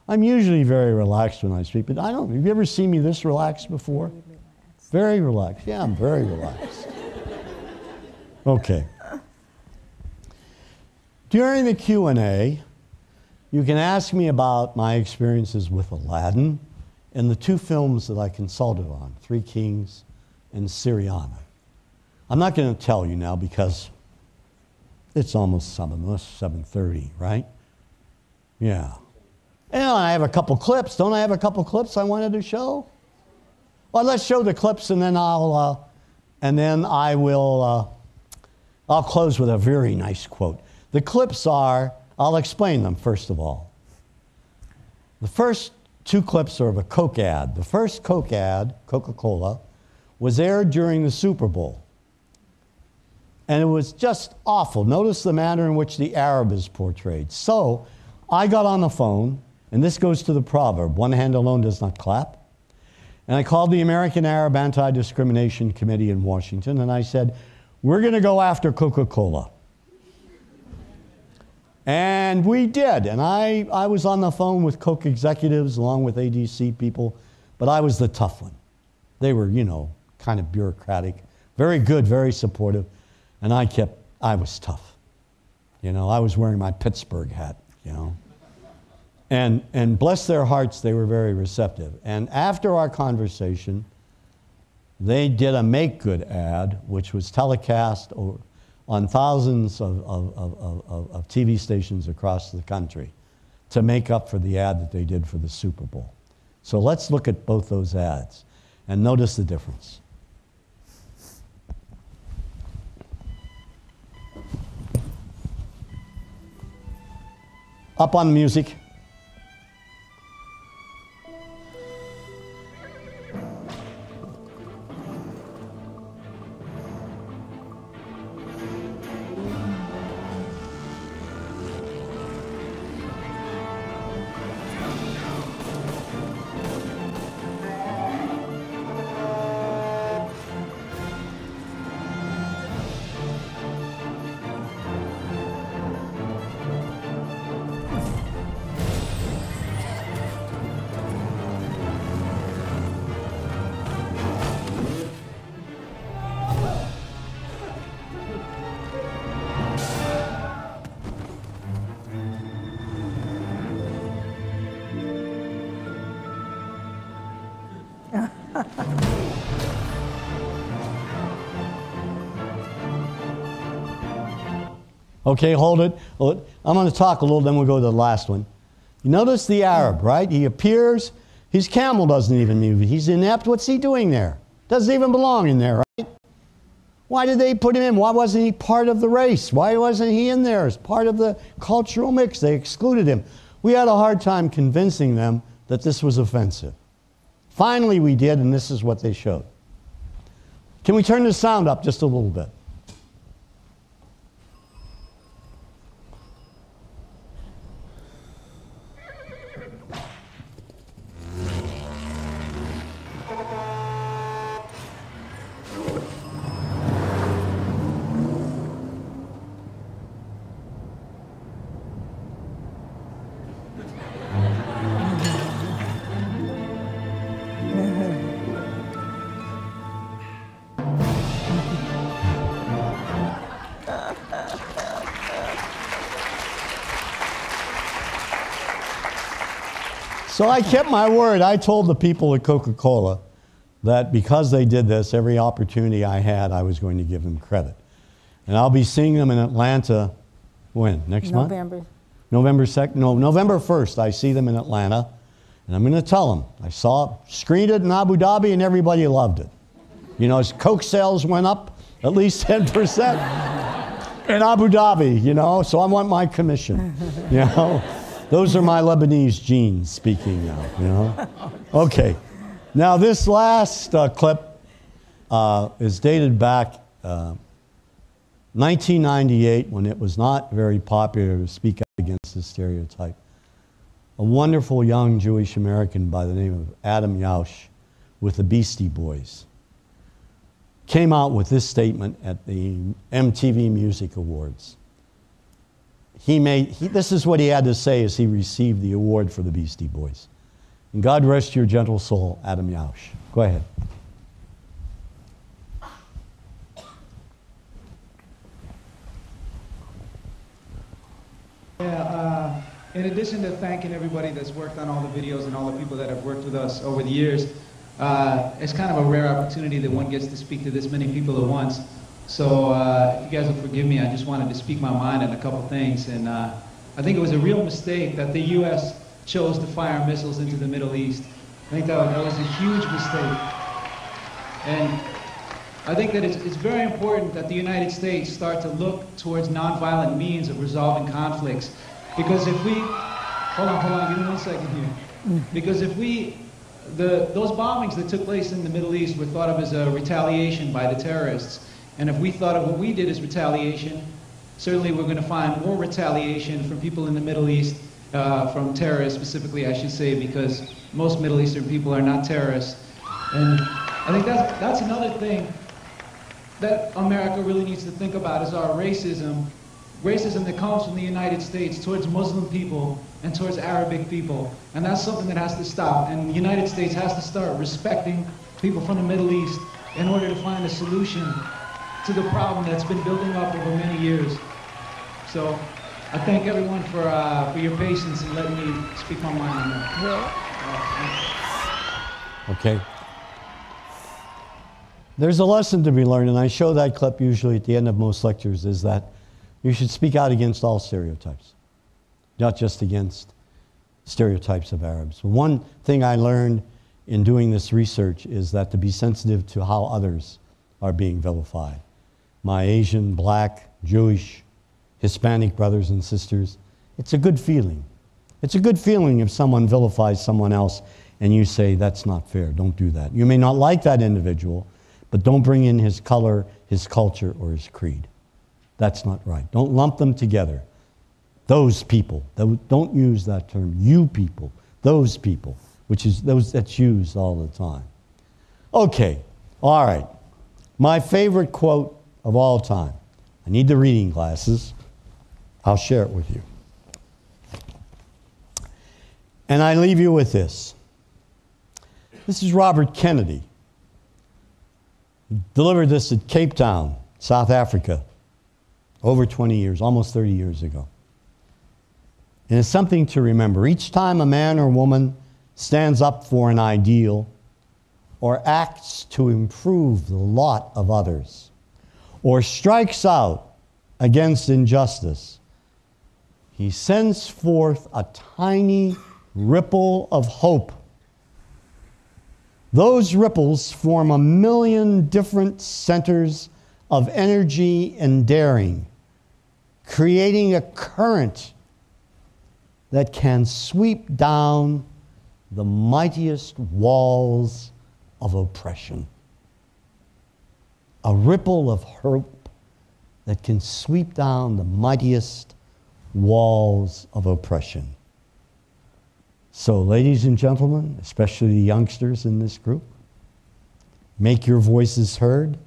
I'm usually very relaxed when I speak, but I don't, have you ever seen me this relaxed before? Relaxed. Very relaxed. Yeah, I'm very relaxed. Okay. During the Q and A, you can ask me about my experiences with Aladdin and the two films that I consulted on, Three Kings and Syriana. I'm not going to tell you now because it's almost seven, seven thirty, right? Yeah. And I have a couple clips. Don't I have a couple clips I wanted to show? Well, let's show the clips, and then I'll, uh, and then I will, uh, I'll close with a very nice quote. The clips are, I'll explain them first of all. The first two clips are of a Coke ad. The first Coke ad, Coca-Cola, was aired during the Super Bowl. And it was just awful. Notice the manner in which the Arab is portrayed. So I got on the phone, and this goes to the proverb, one hand alone does not clap. And I called the American Arab Anti-Discrimination Committee in Washington, and I said, we're going to go after Coca-Cola. And we did. And I, I was on the phone with Coke executives along with A D C people, but I was the tough one. They were, you know, kind of bureaucratic, very good, very supportive. And I kept, I was tough. You know, I was wearing my Pittsburgh hat, you know. And, and bless their hearts, they were very receptive. And after our conversation, they did a make-good ad, which was telecast over on thousands of, of, of, of, of T V stations across the country to make up for the ad that they did for the Super Bowl. So let's look at both those ads and notice the difference. Up on the music. Okay, hold it. I'm going to talk a little, then we'll go to the last one. You notice the Arab, right? He appears. His camel doesn't even move. He's inept. What's he doing there? Doesn't even belong in there, right? Why did they put him in? Why wasn't he part of the race? Why wasn't he in there as part of the cultural mix? They excluded him. We had a hard time convincing them that this was offensive. Finally, we did, and this is what they showed. Can we turn the sound up just a little bit? So I kept my word. I told the people at Coca-Cola that because they did this, every opportunity I had, I was going to give them credit. And I'll be seeing them in Atlanta, when? Next month? November. November second? No, November first. I see them in Atlanta, and I'm going to tell them. I saw it, screened it in Abu Dhabi, and everybody loved it. You know, as Coke sales went up at least ten percent in Abu Dhabi, you know, so I want my commission, you know. Those are my Lebanese genes speaking now, you know? Okay. Now, this last uh, clip uh, is dated back uh, nineteen ninety-eight, when it was not very popular to speak out against this stereotype. A wonderful young Jewish American by the name of Adam Yauch with the Beastie Boys came out with this statement at the M T V Music Awards. He made, he, this is what he had to say as he received the award for the Beastie Boys. And God rest your gentle soul, Adam Yauch. Go ahead. Yeah, uh, In addition to thanking everybody that's worked on all the videos and all the people that have worked with us over the years, uh, it's kind of a rare opportunity that one gets to speak to this many people at once. So uh, you guys will forgive me, I just wanted to speak my mind on a couple things. And uh, I think it was a real mistake that the U S chose to fire missiles into the Middle East. I think that was a huge mistake. And I think that it's, it's very important that the United States start to look towards nonviolent means of resolving conflicts. Because if we, hold on, hold on, give me one second here. Because if we, the, those bombings that took place in the Middle East were thought of as a retaliation by the terrorists. And if we thought of what we did as retaliation, certainly we're going to find more retaliation from people in the Middle East, uh, from terrorists specifically, I should say, because most Middle Eastern people are not terrorists. And I think that's, that's another thing that America really needs to think about, is our racism. Racism that comes from the United States towards Muslim people and towards Arabic people. And that's something that has to stop. And the United States has to start respecting people from the Middle East in order to find a solution to the problem that's been building up over many years. So I thank everyone for uh, for your patience and letting me speak my mind on that. Yeah. Uh, okay. There's a lesson to be learned, and I show that clip usually at the end of most lectures, is that you should speak out against all stereotypes, not just against stereotypes of Arabs. One thing I learned in doing this research is that to be sensitive to how others are being vilified. My Asian, black, Jewish, Hispanic brothers and sisters, it's a good feeling. It's a good feeling if someone vilifies someone else and you say, that's not fair, don't do that. You may not like that individual, but don't bring in his color, his culture, or his creed. That's not right. Don't lump them together. Those people. Don't use that term. You people. Those people. Which is those that's used all the time. Okay. All right. My favorite quote of all time. I need the reading glasses. I'll share it with you. And I leave you with this. This is Robert Kennedy. He delivered this at Cape Town, South Africa, over twenty years, almost thirty years ago. And it's something to remember. Each time a man or woman stands up for an ideal or acts to improve the lot of others or strikes out against injustice, he sends forth a tiny ripple of hope. Those ripples form a million different centers of energy and daring, creating a current that can sweep down the mightiest walls of oppression. A ripple of hope that can sweep down the mightiest walls of oppression. So, ladies and gentlemen, especially the youngsters in this group, make your voices heard.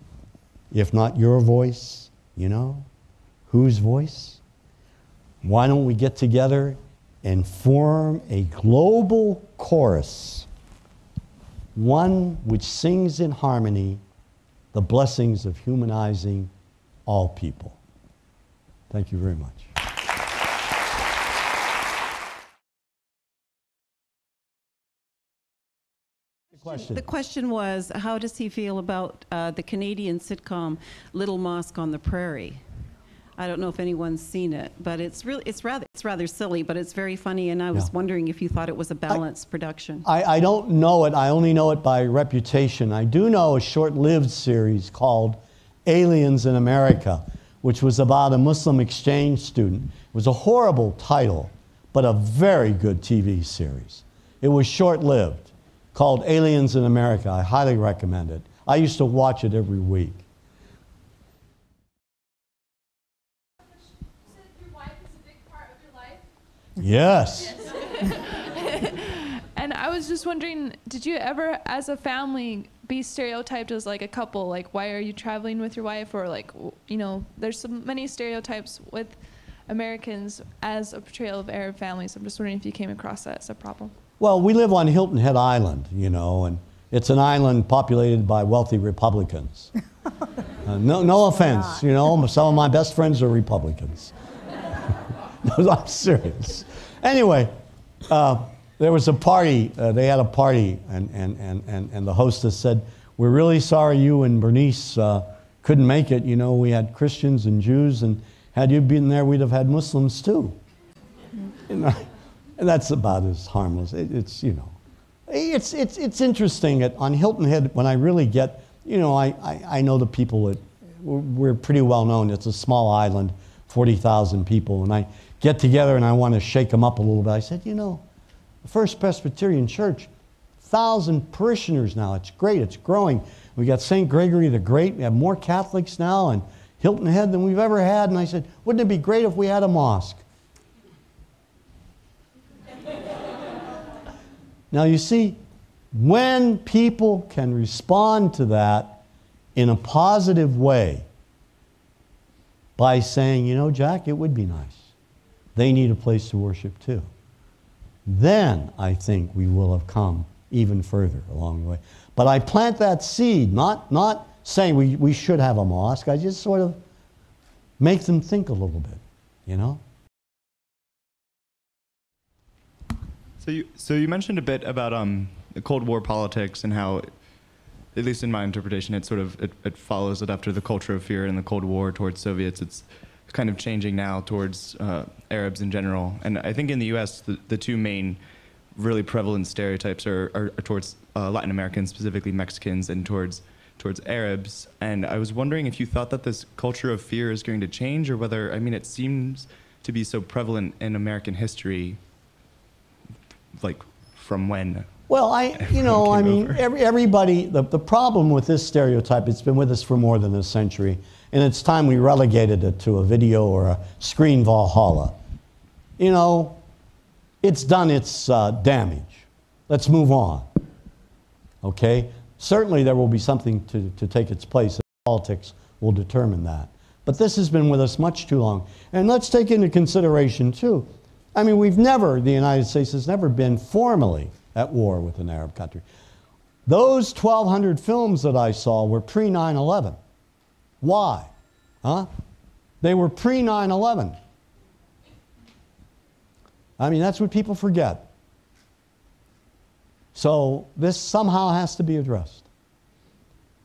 If not your voice, you know, whose voice? Why don't we get together and form a global chorus, one which sings in harmony the blessings of humanizing all people. Thank you very much. Question. The question was, how does he feel about uh, the Canadian sitcom Little Mosque on the Prairie? I don't know if anyone's seen it, but it's really it's rather it's rather silly, but it's very funny. And I yeah. was wondering if you thought it was a balanced I, production. I, I don't know it. I only know it by reputation. I do know a short-lived series called Aliens in America, which was about a Muslim exchange student. It was a horrible title, but a very good T V series. It was short-lived. Called Aliens in America. I highly recommend it. I used to watch it every week. You said your wife is a big part of your life? Yes. And I was just wondering, did you ever, as a family, be stereotyped as like a couple? Like, why are you traveling with your wife? Or like, you know, there's so many stereotypes with Americans as a portrayal of Arab families. I'm just wondering if you came across that as a problem. Well, we live on Hilton Head Island, you know, and it's an island populated by wealthy Republicans. Uh, no, no offense, you know, some of my best friends are Republicans. No, I'm serious. Anyway, uh, there was a party. Uh, they had a party, and, and, and, and, and the hostess said, "We're really sorry you and Bernice uh, couldn't make it. You know, we had Christians and Jews, and had you been there, we'd have had Muslims, too." You know, and that's about as harmless. It, it's, you know, it's, it's, it's interesting. At, on Hilton Head, when I really get, you know, I, I, I know the people that we're pretty well known. It's a small island, forty thousand people, and I get together and I want to shake them up a little bit. I said, you know, the First Presbyterian Church, one thousand parishioners now. It's great. It's growing. We got Saint Gregory the Great. We have more Catholics now in Hilton Head than we've ever had. And I said, wouldn't it be great if we had a mosque? Now, you see, when people can respond to that in a positive way by saying, you know, Jack, it would be nice. They need a place to worship too. Then I think we will have come even further along the way. But I plant that seed, not, not saying we, we should have a mosque. I just sort of make them think a little bit, you know? So you, so you mentioned a bit about um, the Cold War politics and how, at least in my interpretation, it sort of it, it follows that after the culture of fear in the Cold War towards Soviets, it's kind of changing now towards uh, Arabs in general. And I think in the U S, the, the two main really prevalent stereotypes are, are, are towards uh, Latin Americans, specifically Mexicans, and towards towards Arabs. And I was wondering if you thought that this culture of fear is going to change, or whether, I mean, it seems to be so prevalent in American history. Like, from when? Well, I, you know, I mean, every, everybody, the, the problem with this stereotype, it's been with us for more than a century, and it's time we relegated it to a video or a screen Valhalla. You know, it's done its uh, damage. Let's move on, okay? Certainly there will be something to, to take its place, and politics will determine that. But this has been with us much too long. And let's take into consideration, too, I mean, we've never, the United States has never been formally at war with an Arab country. Those twelve hundred films that I saw were pre nine eleven. Why? Huh? They were pre nine eleven. I mean, that's what people forget. So this somehow has to be addressed.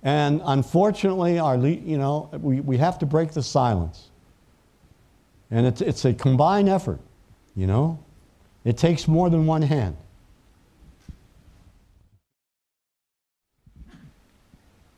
And unfortunately, our, you know, we, we have to break the silence. And it's, it's a combined effort. You know, it takes more than one hand.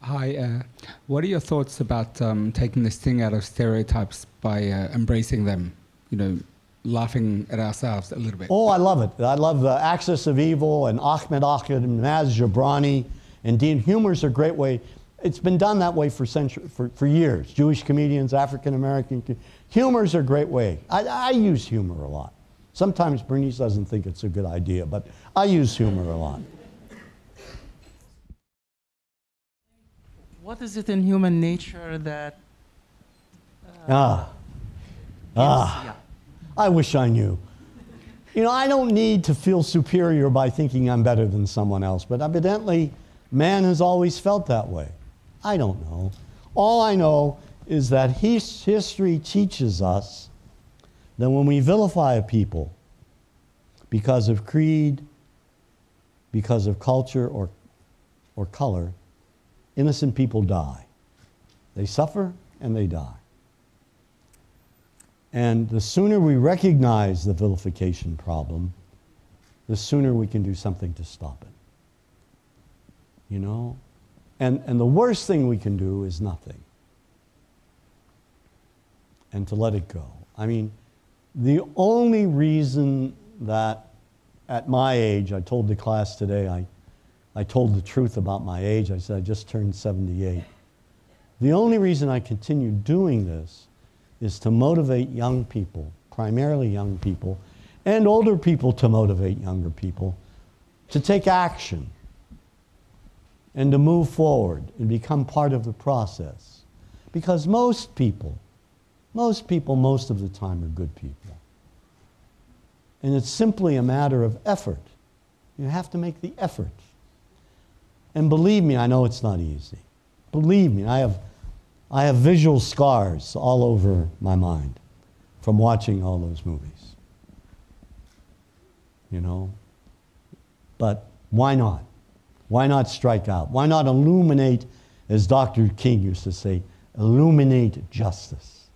Hi, uh, what are your thoughts about um, taking the sting out of stereotypes by uh, embracing them? You know, laughing at ourselves a little bit. Oh, I love it. I love the Axis of Evil and Ahmed Ahmed and Maz Jobrani and Dean. Humor's a great way. It's been done that way for centuries, for, for years. Jewish comedians, African American. Humor's a great way. I, I use humor a lot. Sometimes Bernice doesn't think it's a good idea, but I use humor a lot. What is it in human nature that... Uh, ah. Ah. Yeah. I wish I knew. You know, I don't need to feel superior by thinking I'm better than someone else, but evidently, man has always felt that way. I don't know. All I know is that his history teaches us then when we vilify a people because of creed, because of culture or, or color, innocent people die. They suffer and they die. And the sooner we recognize the vilification problem, the sooner we can do something to stop it. You know? And, and the worst thing we can do is nothing. And to let it go. I mean, the only reason that at my age, I told the class today, I, I told the truth about my age. I said, I just turned seventy-eight. The only reason I continue doing this is to motivate young people, primarily young people, and older people to motivate younger people, to take action and to move forward and become part of the process. Because most people, Most people, most of the time, are good people. And it's simply a matter of effort. You have to make the effort. And believe me, I know it's not easy. Believe me, I have, I have visual scars all over my mind from watching all those movies. you know. But why not? Why not strike out? Why not illuminate, as Doctor King used to say, illuminate justice?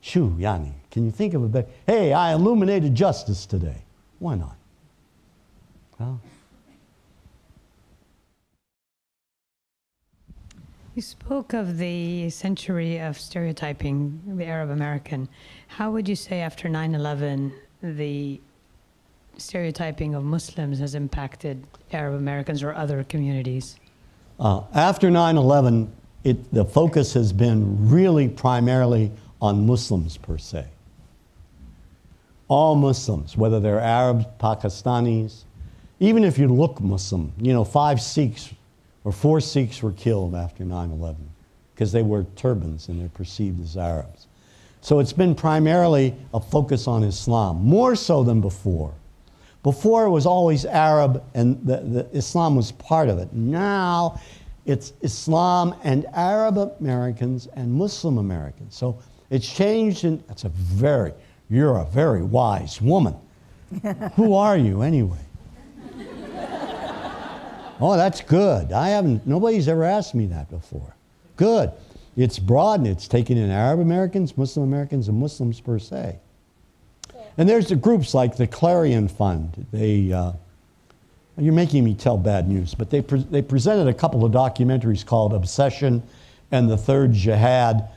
Shoo, Yanni, can you think of a better? Hey, I illuminated justice today. Why not? Huh? You spoke of the century of stereotyping, the Arab American. How would you say after nine eleven the stereotyping of Muslims has impacted Arab Americans or other communities? Uh, after nine eleven, it, the focus has been really primarily on Muslims per se. All Muslims, whether they're Arabs, Pakistanis, even if you look Muslim, you know, five Sikhs or four Sikhs were killed after nine eleven because they wore turbans and they're perceived as Arabs. So it's been primarily a focus on Islam, more so than before. Before it was always Arab and the, the Islam was part of it. Now it's Islam and Arab Americans and Muslim Americans. So it's changed and that's a very, you're a very wise woman. Who are you anyway? Oh, that's good. I haven't, nobody's ever asked me that before. Good. It's broadened. It's taken in Arab Americans, Muslim Americans, and Muslims per se. And there's the groups like the Clairton Fund. They, uh, you're making me tell bad news, but they, pre they presented a couple of documentaries called Obsession and The Third Jihad.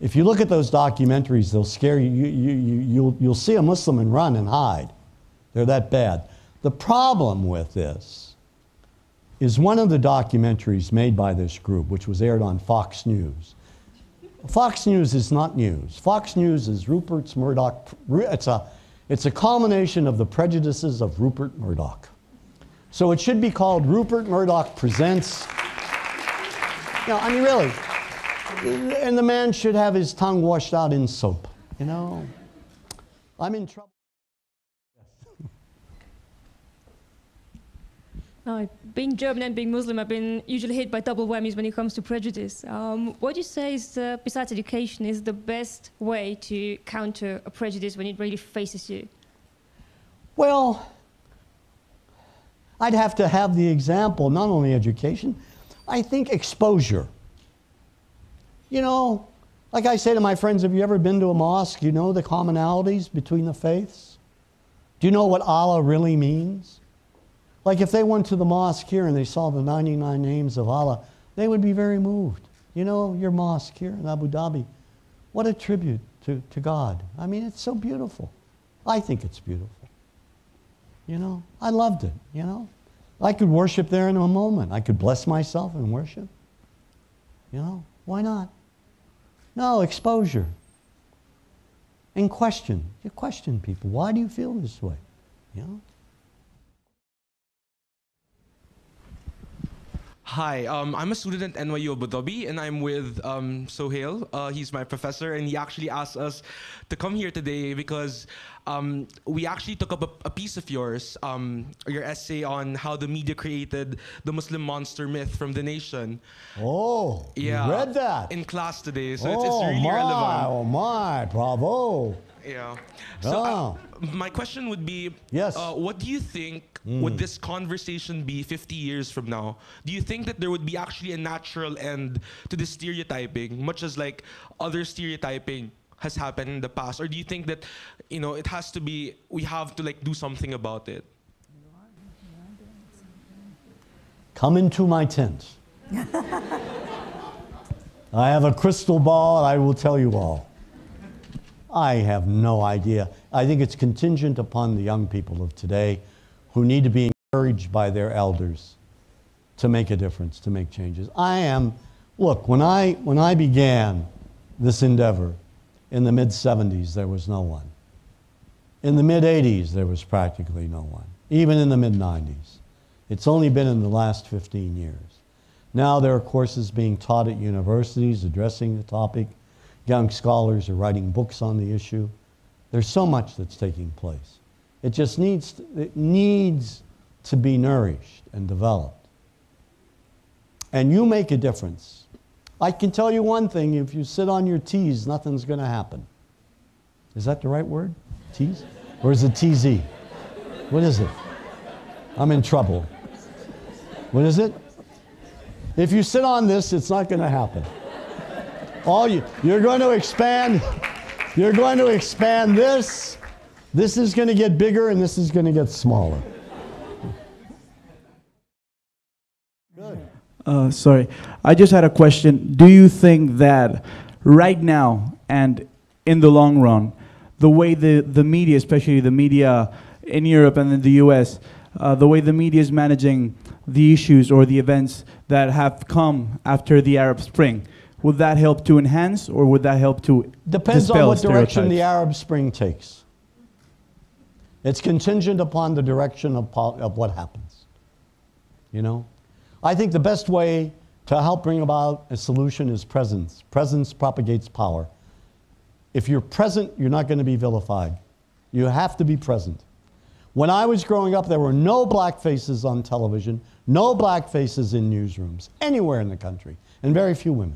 If you look at those documentaries, they'll scare you. you, you, you you'll, you'll see a Muslim and run and hide. They're that bad. The problem with this is one of the documentaries made by this group, which was aired on Fox News. Fox News is not news. Fox News is Rupert Murdoch. It's a, it's a culmination of the prejudices of Rupert Murdoch. So it should be called Rupert Murdoch Presents. No, I mean, really. And the man should have his tongue washed out in soap. You know, I'm in trouble. Uh, being German and being Muslim, I've been usually hit by double whammies when it comes to prejudice. Um, what do you say is, uh, besides education, is the best way to counter a prejudice when it really faces you? Well, I'd have to have the example, not only education, I think exposure. You know, like I say to my friends, have you ever been to a mosque? You know the commonalities between the faiths? Do you know what Allah really means? Like if they went to the mosque here and they saw the ninety-nine names of Allah, they would be very moved. You know, your mosque here in Abu Dhabi, what a tribute to, to God. I mean, it's so beautiful. I think it's beautiful. You know, I loved it, you know. I could worship there in a moment. I could bless myself and worship. You know, why not? No, exposure. And question. You question people. Why do you feel this way? You know? Hi, um, I'm a student at N Y U Abu Dhabi, and I'm with um, Sohail. Uh, he's my professor, and he actually asked us to come here today because um, we actually took up a, a piece of yours, um, your essay on how the media created the Muslim monster myth from the nation. Oh, yeah, you read that? In class today, so oh, it's, it's really my, relevant. Oh my, bravo. Yeah. So oh. I, my question would be, yes. uh, what do you think mm. would this conversation be fifty years from now? Do you think that there would be actually a natural end to this stereotyping, much as like other stereotyping has happened in the past? Or do you think that, you know, it has to be, we have to like do something about it? Come into my tent. I have a crystal ball and I will tell you all. I have no idea. I think it's contingent upon the young people of today who need to be encouraged by their elders to make a difference, to make changes. I am, look, when I, when I began this endeavor in the mid seventies, there was no one. In the mid eighties, there was practically no one, even in the mid nineties. It's only been in the last fifteen years. Now there are courses being taught at universities addressing the topic. Young scholars are writing books on the issue. There's so much that's taking place. It just needs to, it needs to be nourished and developed. And you make a difference. I can tell you one thing, if you sit on your T's, nothing's going to happen. Is that the right word? T's? Or is it T Z? What is it? I'm in trouble. What is it? If you sit on this, it's not going to happen. All you, you're going to expand. You're going to expand this. This is going to get bigger, and this is going to get smaller. Good. Uh, sorry. I just had a question. Do you think that right now and in the long run, the way the, the media, especially the media in Europe and in the U S, uh, the way the media is managing the issues or the events that have come after the Arab Spring, would that help to enhance or would that help to Depends on what stereotypes? Direction the Arab Spring takes. It's contingent upon the direction of, of what happens. You know? I think the best way to help bring about a solution is presence. Presence propagates power. If you're present, you're not going to be vilified. You have to be present. When I was growing up, there were no black faces on television, no black faces in newsrooms, anywhere in the country, and very few women.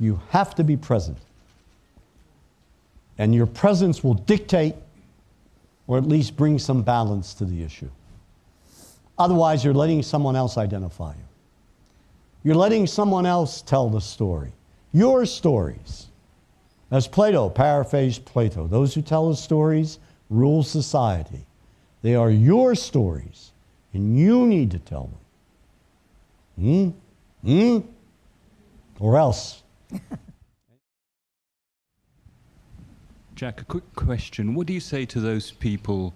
You have to be present. And your presence will dictate, or at least bring some balance to the issue. Otherwise, you're letting someone else identify you. You're letting someone else tell the story. Your stories. As Plato, paraphrase Plato, those who tell the stories rule society. They are your stories, and you need to tell them. Hmm? Hmm? Or else. Jack, a quick question. What do you say to those people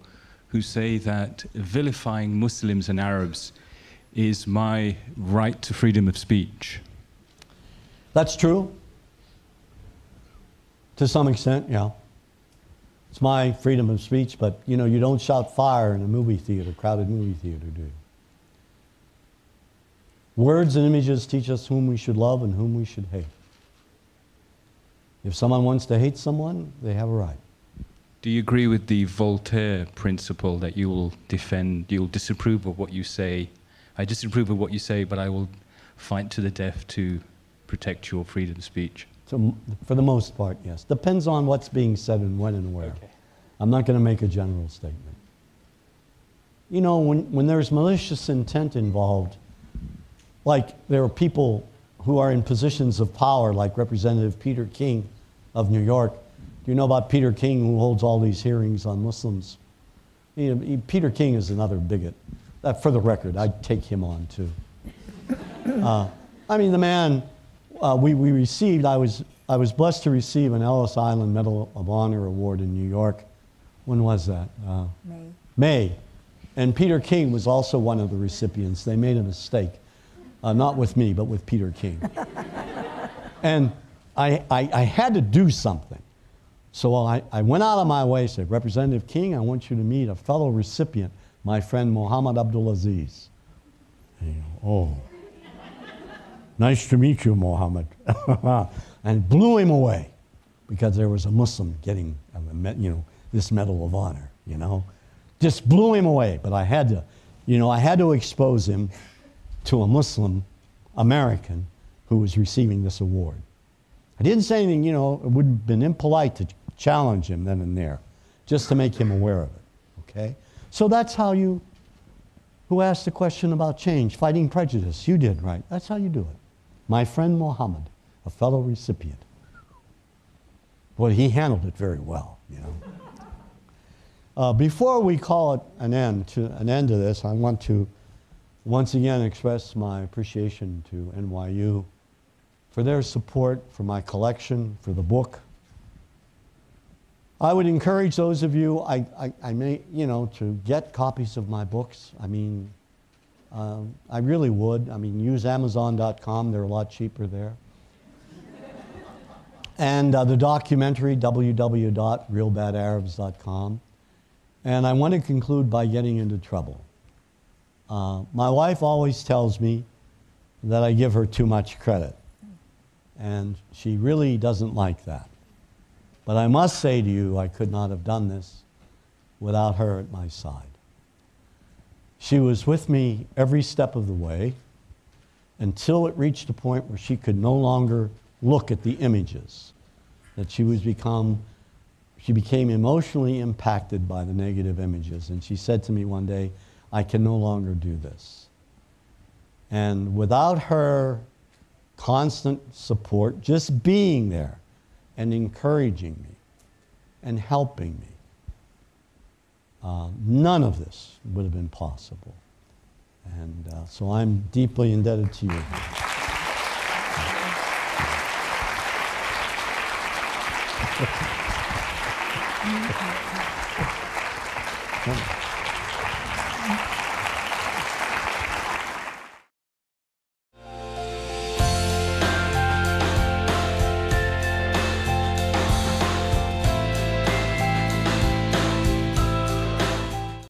who say that vilifying Muslims and Arabs is my right to freedom of speech? That's true. To some extent, yeah. It's my freedom of speech, but you know, you don't shout fire in a movie theater, crowded movie theater, do you? Words and images teach us whom we should love and whom we should hate. If someone wants to hate someone, they have a right. Do you agree with the Voltaire principle that you will defend, you'll disapprove of what you say? I disapprove of what you say, but I will fight to the death to protect your freedom of speech. So, for the most part, yes. Depends on what's being said and when and where. Okay. I'm not going to make a general statement. You know, when, when there's malicious intent involved, like there are people who are in positions of power, like Representative Peter King of New York. Do you know about Peter King, who holds all these hearings on Muslims? He, he, Peter King is another bigot. Uh, for the record, I'd take him on, too. Uh, I mean, the man... Uh, we, we received, I was, I was blessed to receive an Ellis Island Medal of Honor Award in New York. When was that? Uh, May. May. And Peter King was also one of the recipients. They made a mistake. Uh, not with me, but with Peter King. And I, I, I had to do something. So I, I went out of my way and said, Representative King, I want you to meet a fellow recipient, my friend Mohammed Abdulaziz. And, you know, oh. Nice to meet you, Mohammed. And blew him away because there was a Muslim getting, you know, this Medal of Honor, you know. Just blew him away. But I had to, you know, I had to expose him to a Muslim American who was receiving this award. I didn't say anything, you know, it would have been impolite to challenge him then and there, just to make him aware of it, okay? So that's how you, who asked the question about change, fighting prejudice. You did, right? That's how you do it. My friend Mohammed, a fellow recipient. Well, he handled it very well, you know. Uh, before we call it an end to an end to this, I want to once again express my appreciation to N Y U for their support, for my collection, for the book. I would encourage those of you, I, I, I may, you know, to get copies of my books. I mean, Uh, I really would. I mean, use Amazon dot com. They're a lot cheaper there. And uh, the documentary, w w w dot real bad arabs dot com. And I want to conclude by getting into trouble. Uh, my wife always tells me that I give her too much credit. And she really doesn't like that. But I must say to you, I could not have done this without her at my side. She was with me every step of the way until it reached a point where she could no longer look at the images, that she was become, she became emotionally impacted by the negative images. And she said to me one day, I can no longer do this. And without her constant support, just being there and encouraging me and helping me, uh, none of this would have been possible. And uh, so I'm deeply indebted to you. Thank you.